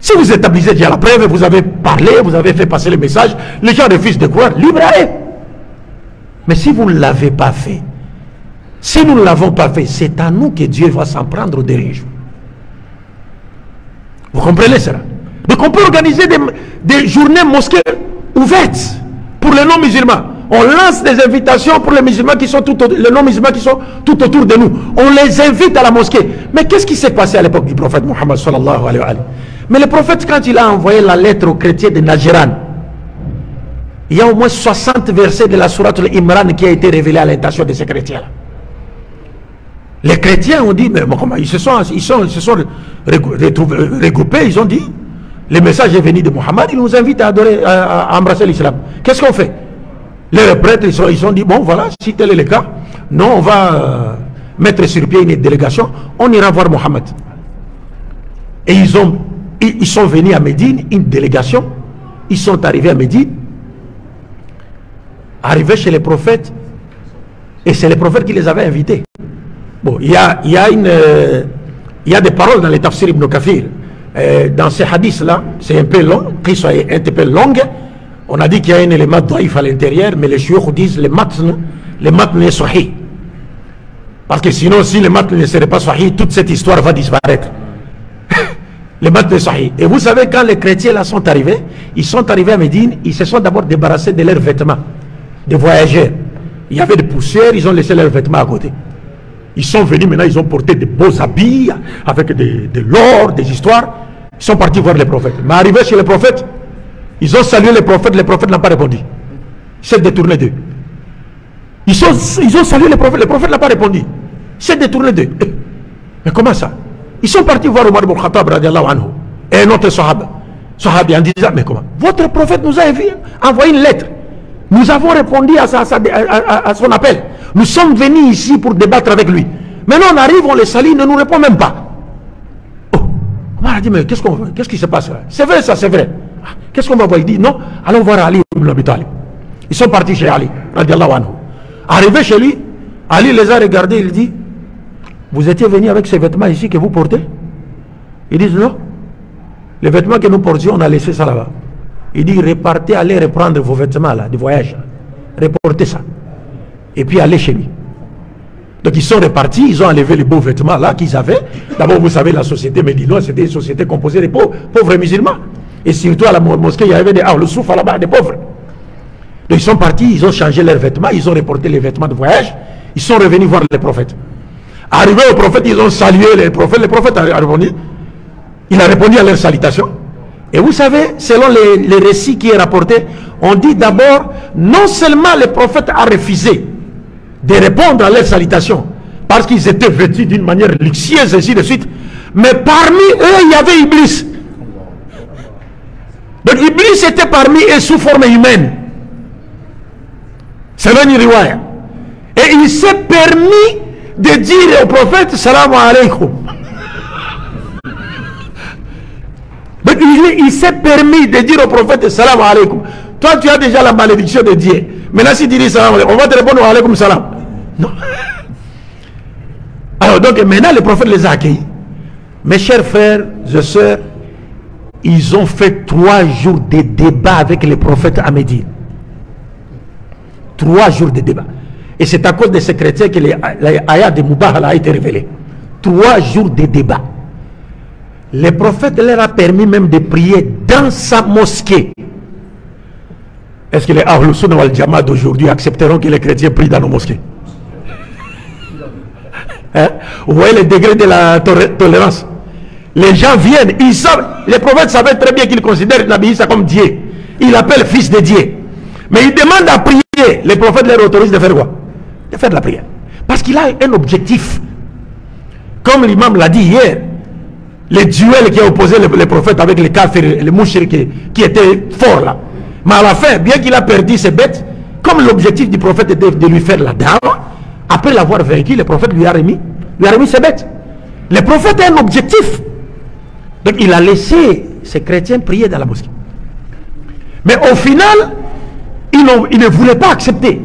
Si vous établissez déjà la preuve, vous avez parlé, vous avez fait passer le message, les gens refusent de croire, libre à eux. Mais si vous ne l'avez pas fait, si nous ne l'avons pas fait, c'est à nous que Dieu va s'en prendre au dernier jour. Vous comprenez cela? Donc on peut organiser des, des journées mosquées ouvertes pour les non-musulmans. On lance des invitations pour les musulmans qui sont tout autour, les non-musulmans qui sont tout autour de nous. On les invite à la mosquée. Mais qu'est-ce qui s'est passé à l'époque du prophète Muhammad sallallahu alayhi wa alayhi? Mais le prophète, quand il a envoyé la lettre aux chrétiens de Najran, il y a au moins soixante versets de la sourate al-Imran qui a été révélé à l'intention de ces chrétiens-là. Les chrétiens ont dit, mais comment ils se sont, ils sont, ils se sont regroupés, ils ont dit, le message est venu de Muhammad, il nous invite à adorer, à, à embrasser l'islam. Qu'est-ce qu'on fait? Les prêtres, ils sont, ils ont dit, bon voilà, si tel est le cas, non, on va euh, mettre sur pied une délégation, on ira voir Mohammed. Et ils, ont, ils, ils sont venus à Médine, une délégation, ils sont arrivés à Médine, arrivés chez les prophètes, et c'est les prophètes qui les avaient invités. Bon, il y a, y, a euh, y a des paroles dans les tafsir Ibn Kathir, euh, dans ces hadiths-là, c'est un peu long, qui soit un peu longue. On a dit qu'il y a un élément daif à l'intérieur, mais les chouyouk disent les matn, les matn est sahih. Parce que sinon, si les matn ne seraient pas sahih, toute cette histoire va disparaître. Les matn est sahih. Et vous savez, quand les chrétiens là sont arrivés, ils sont arrivés à Médine, ils se sont d'abord débarrassés de leurs vêtements, des voyageurs. Il y avait des poussières, ils ont laissé leurs vêtements à côté. Ils sont venus maintenant, ils ont porté de beaux habits, avec de, de l'or, des histoires. Ils sont partis voir les prophètes. Mais arrivés chez les prophètes, ils ont salué les prophètes, les prophètes n'ont pas répondu. Ils s'est détourné d'eux. Ils, ils ont salué les prophètes, les prophètes n'ont pas répondu. Ils s'est détourné d'eux. Mais comment ça? Ils sont partis voir Omar ibn al-Khattab radhiyallahu anhu et un autre sahaba. Sahabi en disant, mais comment? Votre prophète nous a envoyé une lettre. Nous avons répondu à, sa, à, à, à son appel. Nous sommes venus ici pour débattre avec lui. Maintenant on arrive, on les salue, il ne nous répond même pas. Oh, Omar a dit, mais qu'est-ce qu'on veut? Qu'est-ce qui se passe là? C'est vrai ça, c'est vrai. Qu'est-ce qu'on va voir? Il dit, non, allons voir Ali ibn Abi Talib. Ils sont partis chez Ali, radhiyallahu anhu. Arrivé chez lui, Ali les a regardés, il dit, vous étiez venus avec ces vêtements ici que vous portez? Ils disent non. Les vêtements que nous portions, on a laissé ça là-bas. Il dit, repartez, allez reprendre vos vêtements là, de voyage. Reportez ça. Et puis allez chez lui. Donc ils sont repartis, ils ont enlevé les beaux vêtements là qu'ils avaient. D'abord, vous savez, la société médinoise, c'était une société composée de pauvres, pauvres musulmans. Et surtout à la mosquée, il y avait des, ah, le souffle là-bas, des pauvres. Donc ils sont partis, ils ont changé leurs vêtements, ils ont reporté les vêtements de voyage. Ils sont revenus voir les prophètes. Arrivés aux prophètes, ils ont salué les prophètes. Les prophètes ont répondu. Il a répondu à leurs salutations. Et vous savez, selon les, les récits qui est rapporté, on dit d'abord, non seulement les prophètes a refusé de répondre à leurs salutations, parce qu'ils étaient vêtus d'une manière luxueuse, ainsi de suite, mais parmi eux, il y avait Iblis. Donc Iblis était parmi eux sous forme humaine. Selon une riwaya. Et il s'est permis de dire au prophète, salam alaykoum. Donc il, il s'est permis de dire au prophète salam alaykoum. Toi tu as déjà la malédiction de Dieu. Maintenant si tu dis salam alaykoum, on va te répondre alaykoum salam. Non. Alors donc maintenant le prophète les a accueillis. Mes chers frères et sœurs, ils ont fait trois jours de débat avec les prophètes à Médine. Trois jours de débat. Et c'est à cause de ces chrétiens que les ayats de Mubahala a été révélée. Trois jours de débat. Le prophète leur a permis même de prier dans sa mosquée. Est-ce que les Ahlus Sunnah wal Jamaa d'aujourd'hui accepteront que les chrétiens prient dans nos mosquées? Hein? Vous voyez le degré de la tolérance. Les gens viennent, ils savent, les prophètes savaient très bien qu'ils considèrent Nabi Issa comme Dieu. Il l'appelle fils de Dieu. Mais ils demandent à prier. Les prophètes leur autorisent de faire quoi? De faire de la prière. Parce qu'il a un objectif. Comme l'imam l'a dit hier, les duels qui opposaient les prophètes avec les kafirs, les mouchriques qui étaient forts là. Mais à la fin, bien qu'il a perdu ses bêtes, comme l'objectif du prophète était de lui faire la da'wa, après l'avoir vaincu, le prophète lui a remis, lui a remis ses bêtes. Le prophète a un objectif. Donc il a laissé ces chrétiens prier dans la mosquée. Mais au final, ils, ils ne voulaient pas accepter.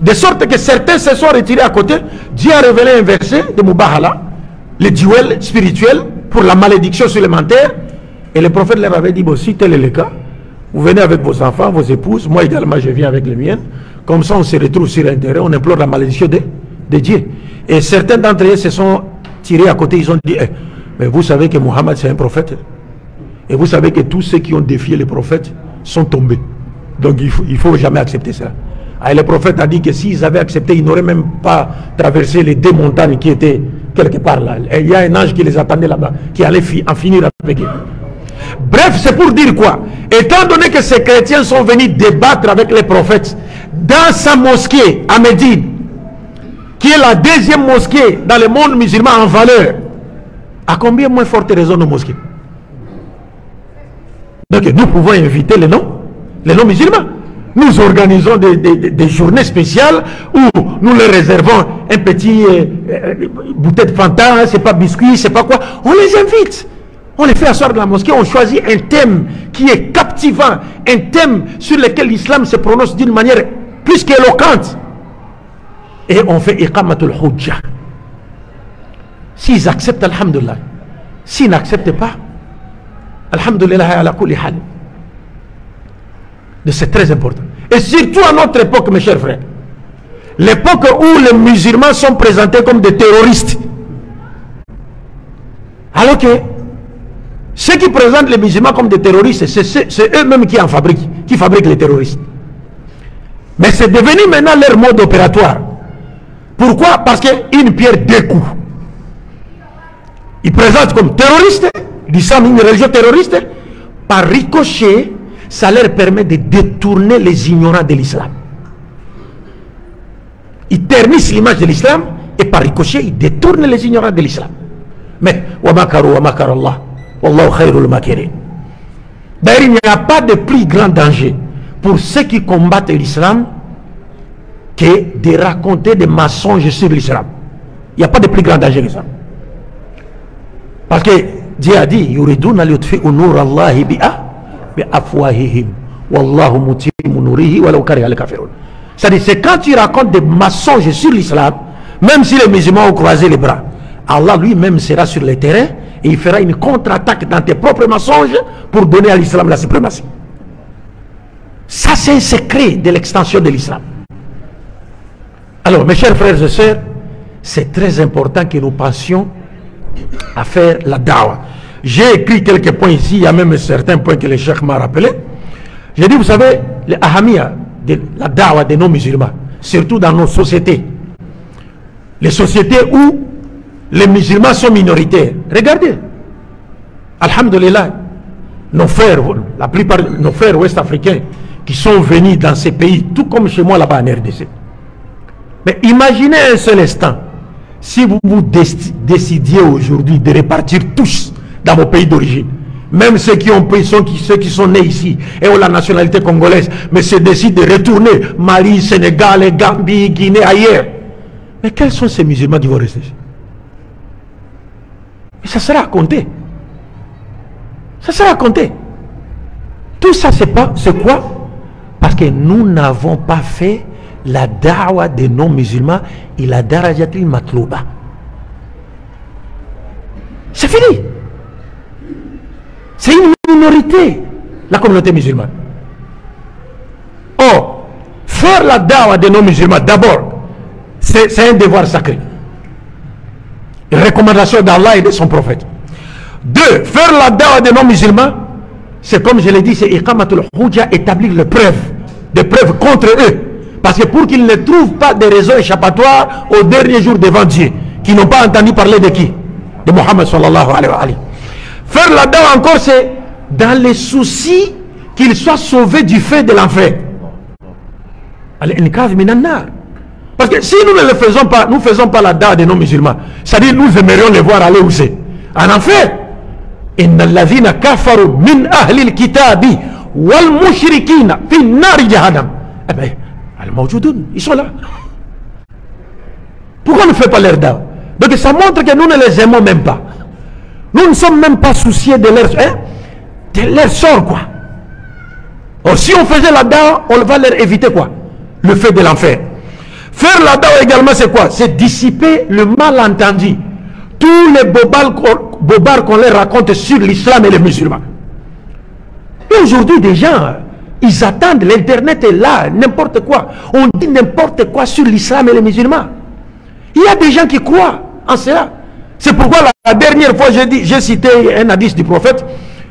De sorte que certains se sont retirés à côté. Dieu a révélé un verset de Mubahala, les duels spirituels, pour la malédiction supplémentaire. Et le prophète leur avait dit, bon, si tel est le cas, vous venez avec vos enfants, vos épouses, moi également je viens avec les miennes, comme ça on se retrouve sur un terrain, on implore la malédiction de, de Dieu. Et certains d'entre eux se sont tirés à côté, ils ont dit, eh, mais vous savez que Muhammad c'est un prophète, et vous savez que tous ceux qui ont défié les prophètes sont tombés, donc il ne faut, il faut jamais accepter cela. Et le prophète a dit que s'ils avaient accepté, ils n'auraient même pas traversé les deux montagnes qui étaient quelque part là. Et il y a un ange qui les attendait là-bas, qui allait en finir avec eux. Bref, c'est pour dire quoi? Étant donné que ces chrétiens sont venus débattre avec les prophètes dans sa mosquée à Médine, qui est la deuxième mosquée dans le monde musulman en valeur, à combien moins forte raison nos mosquées? Donc nous pouvons inviter les non, les non musulmans. Nous organisons des, des, des journées spéciales où nous leur réservons un petit euh, euh, bouteille de Fanta, hein, c'est pas biscuit, c'est pas quoi. On les invite. On les fait asseoir dans la mosquée. On choisit un thème qui est captivant, un thème sur lequel l'islam se prononce d'une manière plus qu'éloquente. Et on fait Iqamatul Hujja. S'ils acceptent, alhamdulillah. S'ils n'acceptent pas, alhamdulillah ala kulli hal. C'est très important. Et surtout à notre époque, mes chers frères, l'époque où les musulmans sont présentés comme des terroristes, alors que ceux qui présentent les musulmans comme des terroristes, c'est eux-mêmes qui en fabriquent, qui fabriquent les terroristes. Mais c'est devenu maintenant leur mode opératoire. Pourquoi? Parce qu'une pierre deux coups. Ils présentent comme terroristes, l'islam une religion terroriste, par ricochet, ça leur permet de détourner les ignorants de l'islam. Ils ternissent l'image de l'islam et par ricochet, ils détournent les ignorants de l'islam. Mais d'ailleurs, il n'y a pas de plus grand danger pour ceux qui combattent l'islam que de raconter des mensonges sur l'islam. Il n'y a pas de plus grand danger que l'islam. Parce que Dieu a dit, c'est-à-dire c'est quand tu racontes des mensonges sur l'islam, même si les musulmans ont croisé les bras, Allah lui-même sera sur le terrain et il fera une contre-attaque dans tes propres mensonges pour donner à l'islam la suprématie. Ça, c'est un secret de l'extension de l'islam. Alors, mes chers frères et sœurs, c'est très important que nous pensions à faire la dawa. J'ai écrit quelques points ici, il y a même certains points que le cheikh m'a rappelé. J'ai dit, vous savez, les ahamiya, de la dawa des non-musulmans, surtout dans nos sociétés, les sociétés où les musulmans sont minoritaires. Regardez, alhamdulillah, nos frères, la plupart de nos frères ouest-africains qui sont venus dans ces pays, tout comme chez moi là-bas en R D C. Mais imaginez un seul instant, si vous vous décidiez aujourd'hui de répartir tous dans vos pays d'origine, même ceux qui ont payé, ceux qui sont nés ici et ont la nationalité congolaise, mais se décident de retourner Mali, Sénégal, Gambie, Guinée, ailleurs. Mais quels sont ces musulmans qui vont rester? Mais ça sera à compter. Ça sera à compter. Tout ça, c'est pas, c'est quoi? Parce que nous n'avons pas fait la da'wa des non-musulmans et la darajatil matlouba. C'est fini. C'est une minorité, la communauté musulmane. Or, faire la da'wa des non-musulmans, d'abord, c'est un devoir sacré. Une recommandation d'Allah et de son prophète. Deux, faire la da'wa des non-musulmans, c'est comme je l'ai dit, c'est iqamatul hujja, établir les preuves, des preuves contre eux. Parce que pour qu'ils ne trouvent pas des raisons échappatoires au dernier jour devant Dieu, qui n'ont pas entendu parler de qui? De Muhammad sallallahu alayhi wa alayhi. Faire la da'wa encore, c'est dans les soucis qu'ils soient sauvés du feu de l'enfer. Parce que si nous ne le faisons pas, nous ne faisons pas la da'wa des non-musulmans, c'est-à-dire nous aimerions les voir aller où c'est? En enfer. Ils sont là. Pourquoi on ne fait pas leur da'wa? Donc ça montre que nous ne les aimons même pas. Nous ne sommes même pas souciés de leur, hein, de leur sort, quoi. Or, si on faisait la da'wa, on va leur éviter quoi? Le feu de l'enfer. Faire la da'wa également, c'est quoi? C'est dissiper le malentendu. Tous les bobards qu'on leur raconte sur l'islam et les musulmans. Et aujourd'hui, des gens, ils attendent, l'internet est là, n'importe quoi. On dit n'importe quoi sur l'islam et les musulmans. Il y a des gens qui croient en cela. C'est pourquoi la, la dernière fois, j'ai cité un hadith du prophète,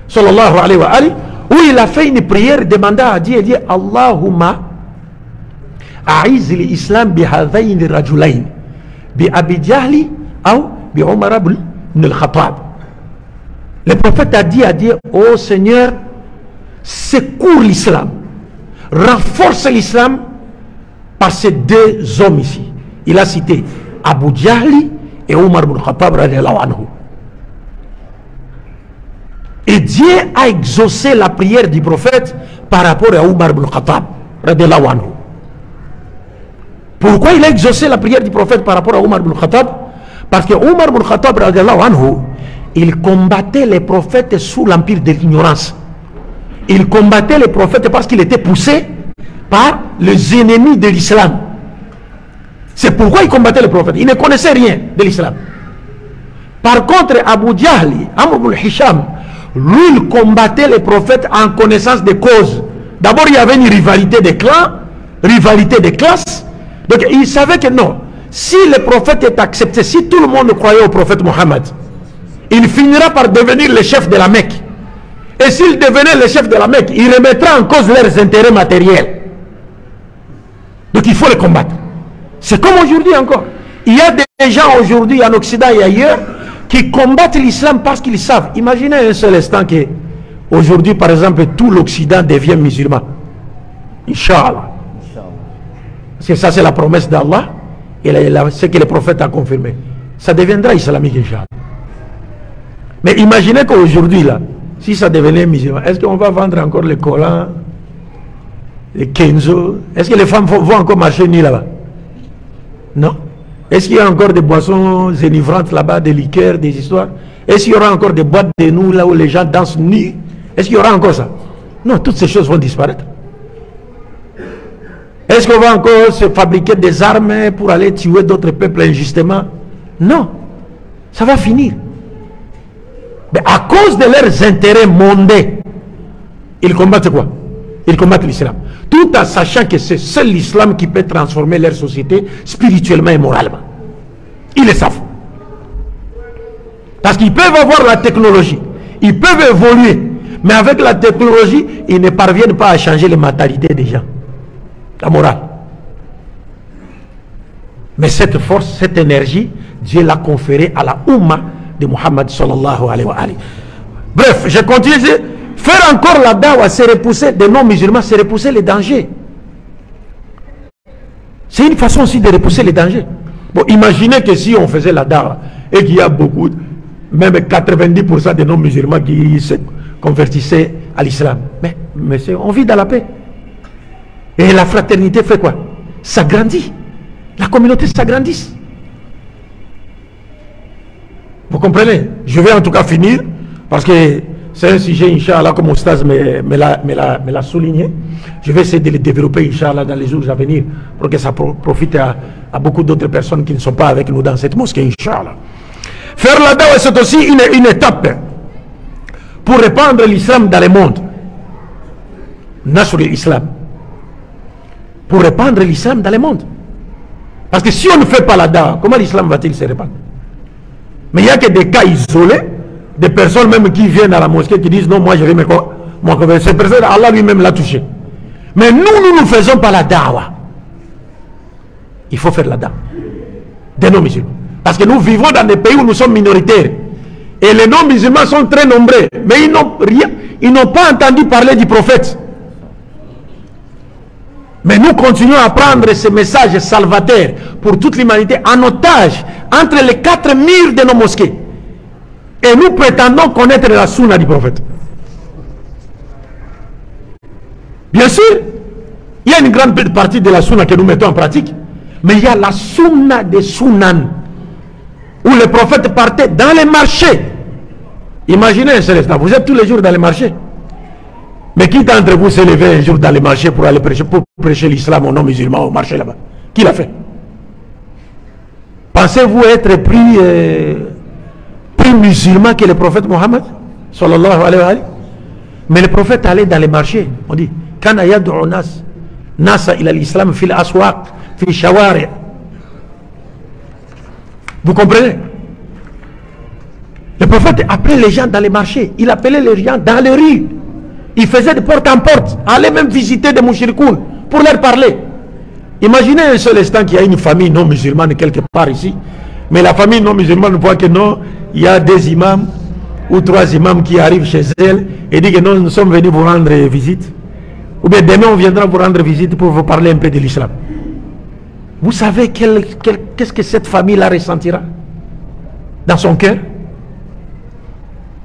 sallallahu alayhi wa alayhi, où il a fait une prière demandant à Dieu, il dit, Allahumma, a'iz l'islam bihadayn rajulayn, bi Abi Jahli, ou bi Omar ibn al-Khattab. Le prophète a dit à Dieu, ô Seigneur, secours l'islam, renforce l'islam par ces deux hommes ici. Il a cité Abu Jahli et Omar ibn Khattab radhiyallahu anhu. Et Dieu a exaucé la prière du prophète par rapport à Omar ibn Khattab radhiyallahu anhu. Pourquoi il a exaucé la prière du prophète par rapport à Omar ibn Khattab? Parce que Omar ibn Khattab radhiyallahu anhu, il combattait les prophètes sous l'empire de l'ignorance. Il combattait les prophètes parce qu'il était poussé par les ennemis de l'islam. C'est pourquoi il combattait les prophètes. Il ne connaissait rien de l'islam. Par contre, Abu Jahli, Amr ibn Hisham, lui, il combattait les prophètes en connaissance des causes. D'abord, il y avait une rivalité des clans, rivalité des classes. Donc, il savait que non, si le prophète est accepté, si tout le monde croyait au prophète Muhammad, il finira par devenir le chef de la Mecque. Et s'il devenait le chef de la Mecque, il remettra en cause leurs intérêts matériels. Donc il faut le combattre. C'est comme aujourd'hui encore. Il y a des gens aujourd'hui en Occident et ailleurs qui combattent l'islam parce qu'ils savent. Imaginez un seul instant que aujourd'hui, par exemple, tout l'Occident devient musulman. Inch'Allah. Parce que ça, c'est la promesse d'Allah et la, la, ce que le prophète a confirmé. Ça deviendra islamique, Inch'Allah. Mais imaginez qu'aujourd'hui, là, si ça devenait musulman, est-ce qu'on va vendre encore le Coran, les Kenzo? Est-ce que les femmes vont encore marcher nu là-bas? Non. Est-ce qu'il y a encore des boissons enivrantes là-bas, des liqueurs, des histoires? Est-ce qu'il y aura encore des boîtes de nous là où les gens dansent nus? Est-ce qu'il y aura encore ça? Non, toutes ces choses vont disparaître. Est-ce qu'on va encore se fabriquer des armes pour aller tuer d'autres peuples injustement? Non, ça va finir. Mais à cause de leurs intérêts mondains, ils combattent quoi? Ils combattent l'islam. Tout en sachant que c'est seul l'islam qui peut transformer leur société spirituellement et moralement. Ils le savent. Parce qu'ils peuvent avoir la technologie, ils peuvent évoluer, mais avec la technologie, ils ne parviennent pas à changer les mentalités des gens. La morale. Mais cette force, cette énergie, Dieu l'a conférée à la Ummah de Muhammad sallallahu alayhi wa alayhi. Bref, je continue. Faire encore la dawa, c'est repousser des non-musulmans, c'est repousser les dangers. C'est une façon aussi de repousser les dangers. Bon, imaginez que si on faisait la dawa et qu'il y a beaucoup, même quatre-vingt-dix pour cent des non-musulmans qui se convertissaient à l'islam. Mais, mais on vit dans la paix. Et la fraternité fait quoi? Ça grandit. La communauté s'agrandit. Vous comprenez? Je vais en tout cas finir, parce que c'est un sujet, Inch'Allah, comme Oustaz me, me l'a souligné. Je vais essayer de le développer, Inch'Allah, dans les jours à venir, pour que ça pro profite à, à beaucoup d'autres personnes qui ne sont pas avec nous dans cette mosquée, Inch'Allah. Faire la dawa, c'est aussi une, une étape pour répandre l'islam dans le monde. Nasr l'islam. Pour répandre l'islam dans le monde. Parce que si on ne fait pas la dawa, comment l'islam va-t-il se répandre? Mais il n'y a que des cas isolés, des personnes même qui viennent à la mosquée qui disent non, moi je vais me convertir. Cette personne, Allah lui-même l'a touché. Mais nous, nous ne faisons pas la dawa. Il faut faire la dawa des non-musulmans. Parce que nous vivons dans des pays où nous sommes minoritaires. Et les non-musulmans sont très nombreux. Mais ils n'ont rien, ils n'ont pas entendu parler du prophète. Mais nous continuons à prendre ce message salvateur pour toute l'humanité en otage entre les quatre murs de nos mosquées. Et nous prétendons connaître la sunna du prophète. Bien sûr, il y a une grande partie de la sunna que nous mettons en pratique, mais il y a la sunna des sunan, où le prophète partait dans les marchés. Imaginez un seul instant, vous êtes tous les jours dans les marchés. Mais qui d'entre vous s'est levé un jour dans les marchés pour aller prêcher, pour prêcher l'islam aux non-musulmans au marché là-bas? Qui l'a fait? Pensez-vous être pris, euh, pris musulman que le prophète Mohammed sallallahu alayhi wa alayhi? Mais le prophète allait dans les marchés. On dit, kana yad'u nas, nasa ila l'islam fil aswaq, fil shawari. Vous comprenez? Le prophète appelait les gens dans les marchés. Il appelait les gens dans les rues. Il faisait de porte en porte, allait même visiter des mouchirikoun pour leur parler. Imaginez un seul instant qu'il y a une famille non musulmane quelque part ici, mais la famille non musulmane voit que non, il y a des imams ou trois imams qui arrivent chez elle et disent que non, nous sommes venus vous rendre visite. Ou bien demain on viendra vous rendre visite pour vous parler un peu de l'islam. Vous savez qu'est-ce quel, qu'est-ce que cette famille-là ressentira dans son cœur?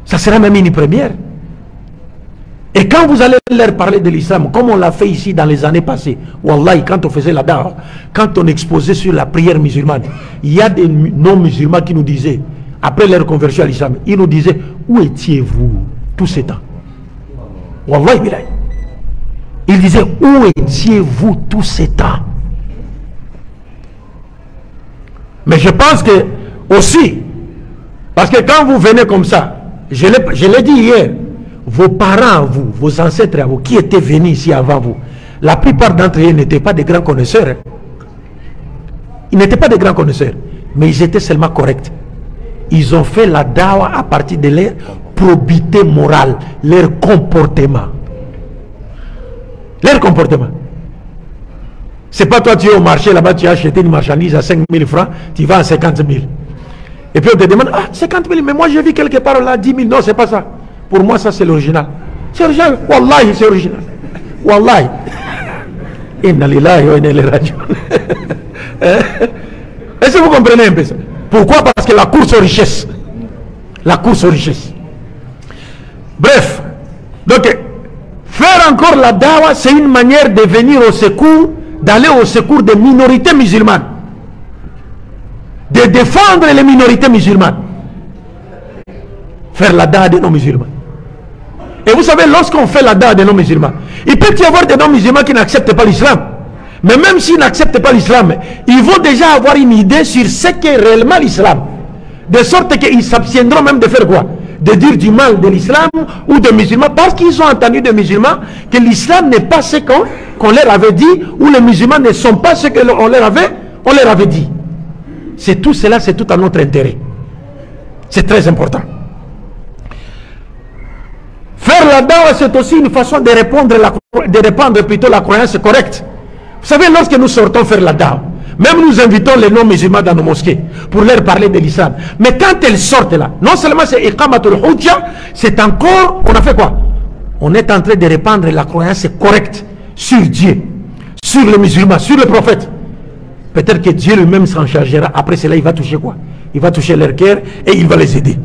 Ça sera même une première. Et quand vous allez leur parler de l'islam, comme on l'a fait ici dans les années passées, wallahi, quand on faisait la dawa, quand on exposait sur la prière musulmane, il y a des non-musulmans qui nous disaient, après leur conversion à l'islam, ils nous disaient, où étiez-vous tous ces temps? Wallahi, billahi. Ils disaient, où étiez-vous tous ces temps? Mais je pense que, aussi, parce que quand vous venez comme ça, je l'ai dit hier, vos parents, vous, vos ancêtres, vous, qui étaient venus ici avant vous, la plupart d'entre eux n'étaient pas des grands connaisseurs. Ils n'étaient pas des grands connaisseurs, mais ils étaient seulement corrects. Ils ont fait la dawa à partir de leur probité morale, leur comportement. Leur comportement. C'est pas toi, tu es au marché, là-bas, tu as acheté une marchandise à cinq mille francs, tu vas à cinquante mille. Et puis on te demande, ah, cinquante mille, mais moi j'ai vu quelque part là, dix mille, non, c'est pas ça. Pour moi, ça c'est l'original. C'est original. Wallahi, c'est original. Wallahi. Inna lillahi wa inna ilayhi raji'un. Est-ce que vous comprenez un peu ça? Pourquoi? Parce que la course aux richesses, la course aux richesses. Bref, donc faire encore la dawa, c'est une manière de venir au secours, d'aller au secours des minorités musulmanes, de défendre les minorités musulmanes, faire la dawa des non-musulmans. Et vous savez, lorsqu'on fait la dawa des non-musulmans, il peut y avoir des non-musulmans qui n'acceptent pas l'islam. Mais même s'ils n'acceptent pas l'islam, ils vont déjà avoir une idée sur ce qu'est réellement l'islam. De sorte qu'ils s'abstiendront même de faire quoi? De dire du mal de l'islam ou des musulmans, parce qu'ils ont entendu des musulmans que l'islam n'est pas ce qu'on qu'on leur avait dit, ou les musulmans ne sont pas ce qu'on leur avait, on leur avait dit. C'est tout cela, c'est tout à notre intérêt. C'est très important. Faire la dawa, c'est aussi une façon de répandre la, de répandre plutôt la croyance correcte. Vous savez, lorsque nous sortons faire la dawa, même nous invitons les non-musulmans dans nos mosquées pour leur parler de l'islam. Mais quand elles sortent là, non seulement c'est iqamatul hujja, c'est encore, on a fait quoi? On est en train de répandre la croyance correcte sur Dieu, sur les musulmans, sur le prophète. Peut-être que Dieu lui-même s'en chargera. Après cela, il va toucher quoi? Il va toucher leur cœur et il va les aider.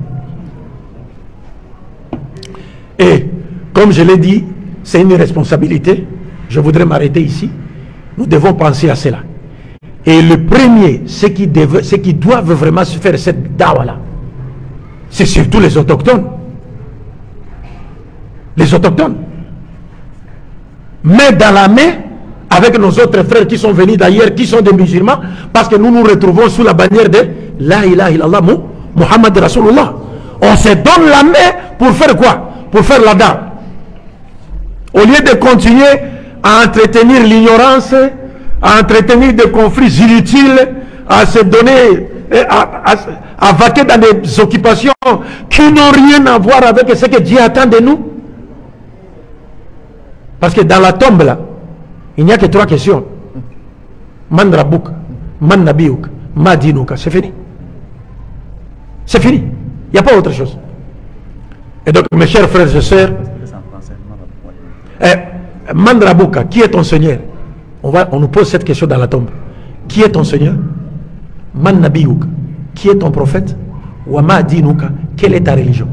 Et comme je l'ai dit, c'est une responsabilité. Je voudrais m'arrêter ici. Nous devons penser à cela. Et le premier, ceux qui, dev... ceux qui doivent vraiment se faire cette dawa-là, c'est surtout les autochtones. Les autochtones. Main dans la main avec nos autres frères qui sont venus d'ailleurs, qui sont des musulmans, parce que nous nous retrouvons sous la bannière de La ilaha illallah Muhammad Rasulullah. On se donne la main pour faire quoi? Pour faire la dawa. Au lieu de continuer à entretenir l'ignorance, à entretenir des conflits inutiles, à se donner, à, à, à vaquer dans des occupations qui n'ont rien à voir avec ce que Dieu attend de nous. Parce que dans la tombe là, il n'y a que trois questions. Man Rabouk, Man Nabiouk, Ma Dinouka, c'est fini. C'est fini. Il n'y a pas autre chose. Et donc, mes chers frères et sœurs, eh, Man Rabouk, qui est ton Seigneur? On, va, on nous pose cette question dans la tombe. Qui est ton Seigneur? Man Nabiyuk. Qui est ton prophète? Wama Dinuka. Quelle est ta religion?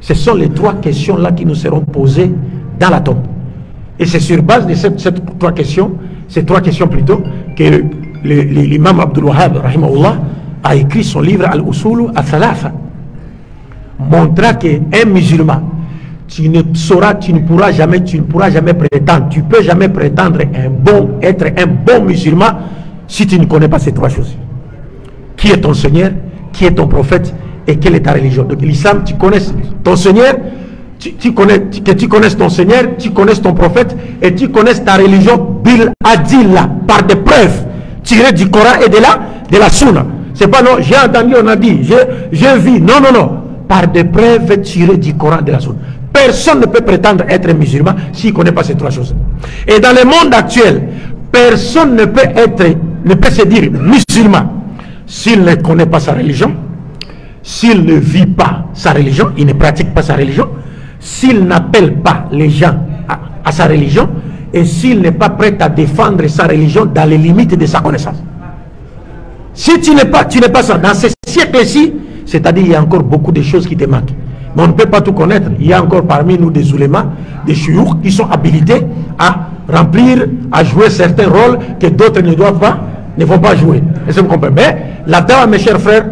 Ce sont les trois questions-là qui nous seront posées dans la tombe. Et c'est sur base de cette, cette trois questions, ces trois questions plutôt, que l'imam Abdul Wahhab, Rahimahullah, a écrit son livre Al-Usulu Al-Thalatha, montrant qu'un musulman, tu ne sauras, tu ne pourras jamais, tu ne pourras jamais prétendre, tu ne peux jamais prétendre un bon, être un bon musulman si tu ne connais pas ces trois choses. Qui est ton Seigneur? Qui est ton prophète? Et quelle est ta religion? Donc l'islam, tu connais ton Seigneur, tu, tu connais, tu, que tu connaisses ton Seigneur, tu connaisses ton prophète et tu connaisses ta religion bil adilla, par des preuves tirées du Coran et de la, de la Sunna. C'est pas non, j'ai entendu, on a dit, j'ai vu, non, non, non, par des preuves tirées du Coran et de la Sunna. Personne ne peut prétendre être musulman s'il ne connaît pas ces trois choses. Et dans le monde actuel, personne ne peut être, ne peut se dire musulman s'il ne connaît pas sa religion, s'il ne vit pas sa religion, il ne pratique pas sa religion, s'il n'appelle pas les gens à, à sa religion et s'il n'est pas prêt à défendre sa religion dans les limites de sa connaissance. Si tu n'es pas, tu n'es pas ça, dans ce siècle-ci, c'est-à-dire qu'il y a encore beaucoup de choses qui te manquent. Mais on ne peut pas tout connaître. Il y a encore parmi nous des oulémas, des chouyours qui sont habilités à remplir, à jouer certains rôles que d'autres ne doivent pas, ne vont pas jouer. Est-ce que vous comprenez? Mais la dawa, mes chers frères,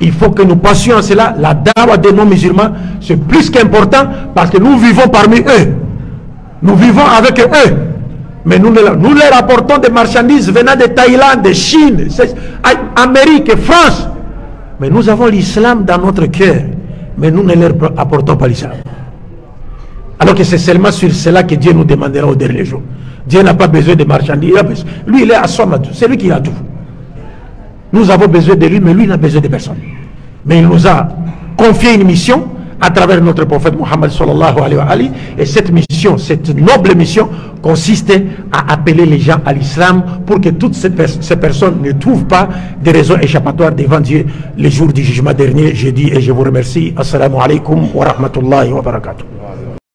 il faut que nous passions à cela. La dawa des non-musulmans, c'est plus qu'important parce que nous vivons parmi eux. Nous vivons avec eux. Mais nous, nous leur apportons des marchandises venant de Thaïlande, de Chine, Amérique, France. Mais nous avons l'islam dans notre cœur. Mais nous ne leur apportons pas l'islam. Alors que c'est seulement sur cela que Dieu nous demandera au dernier jour. Dieu n'a pas besoin de marchandises. Lui, il est à Somadou. C'est lui qui a tout. Nous avons besoin de lui, mais lui n'a besoin de personne. Mais il nous a confié une mission à travers notre prophète Muhammad sallallahu alayhi wa alayhi. Et cette mission, cette noble mission, consiste à appeler les gens à l'islam pour que toutes ces, pers ces personnes ne trouvent pas des raisons échappatoires devant Dieu les jours du jugement dernier. J'ai dit et je vous remercie. Assalamu alaikum wa rahmatullahi wa barakatuh.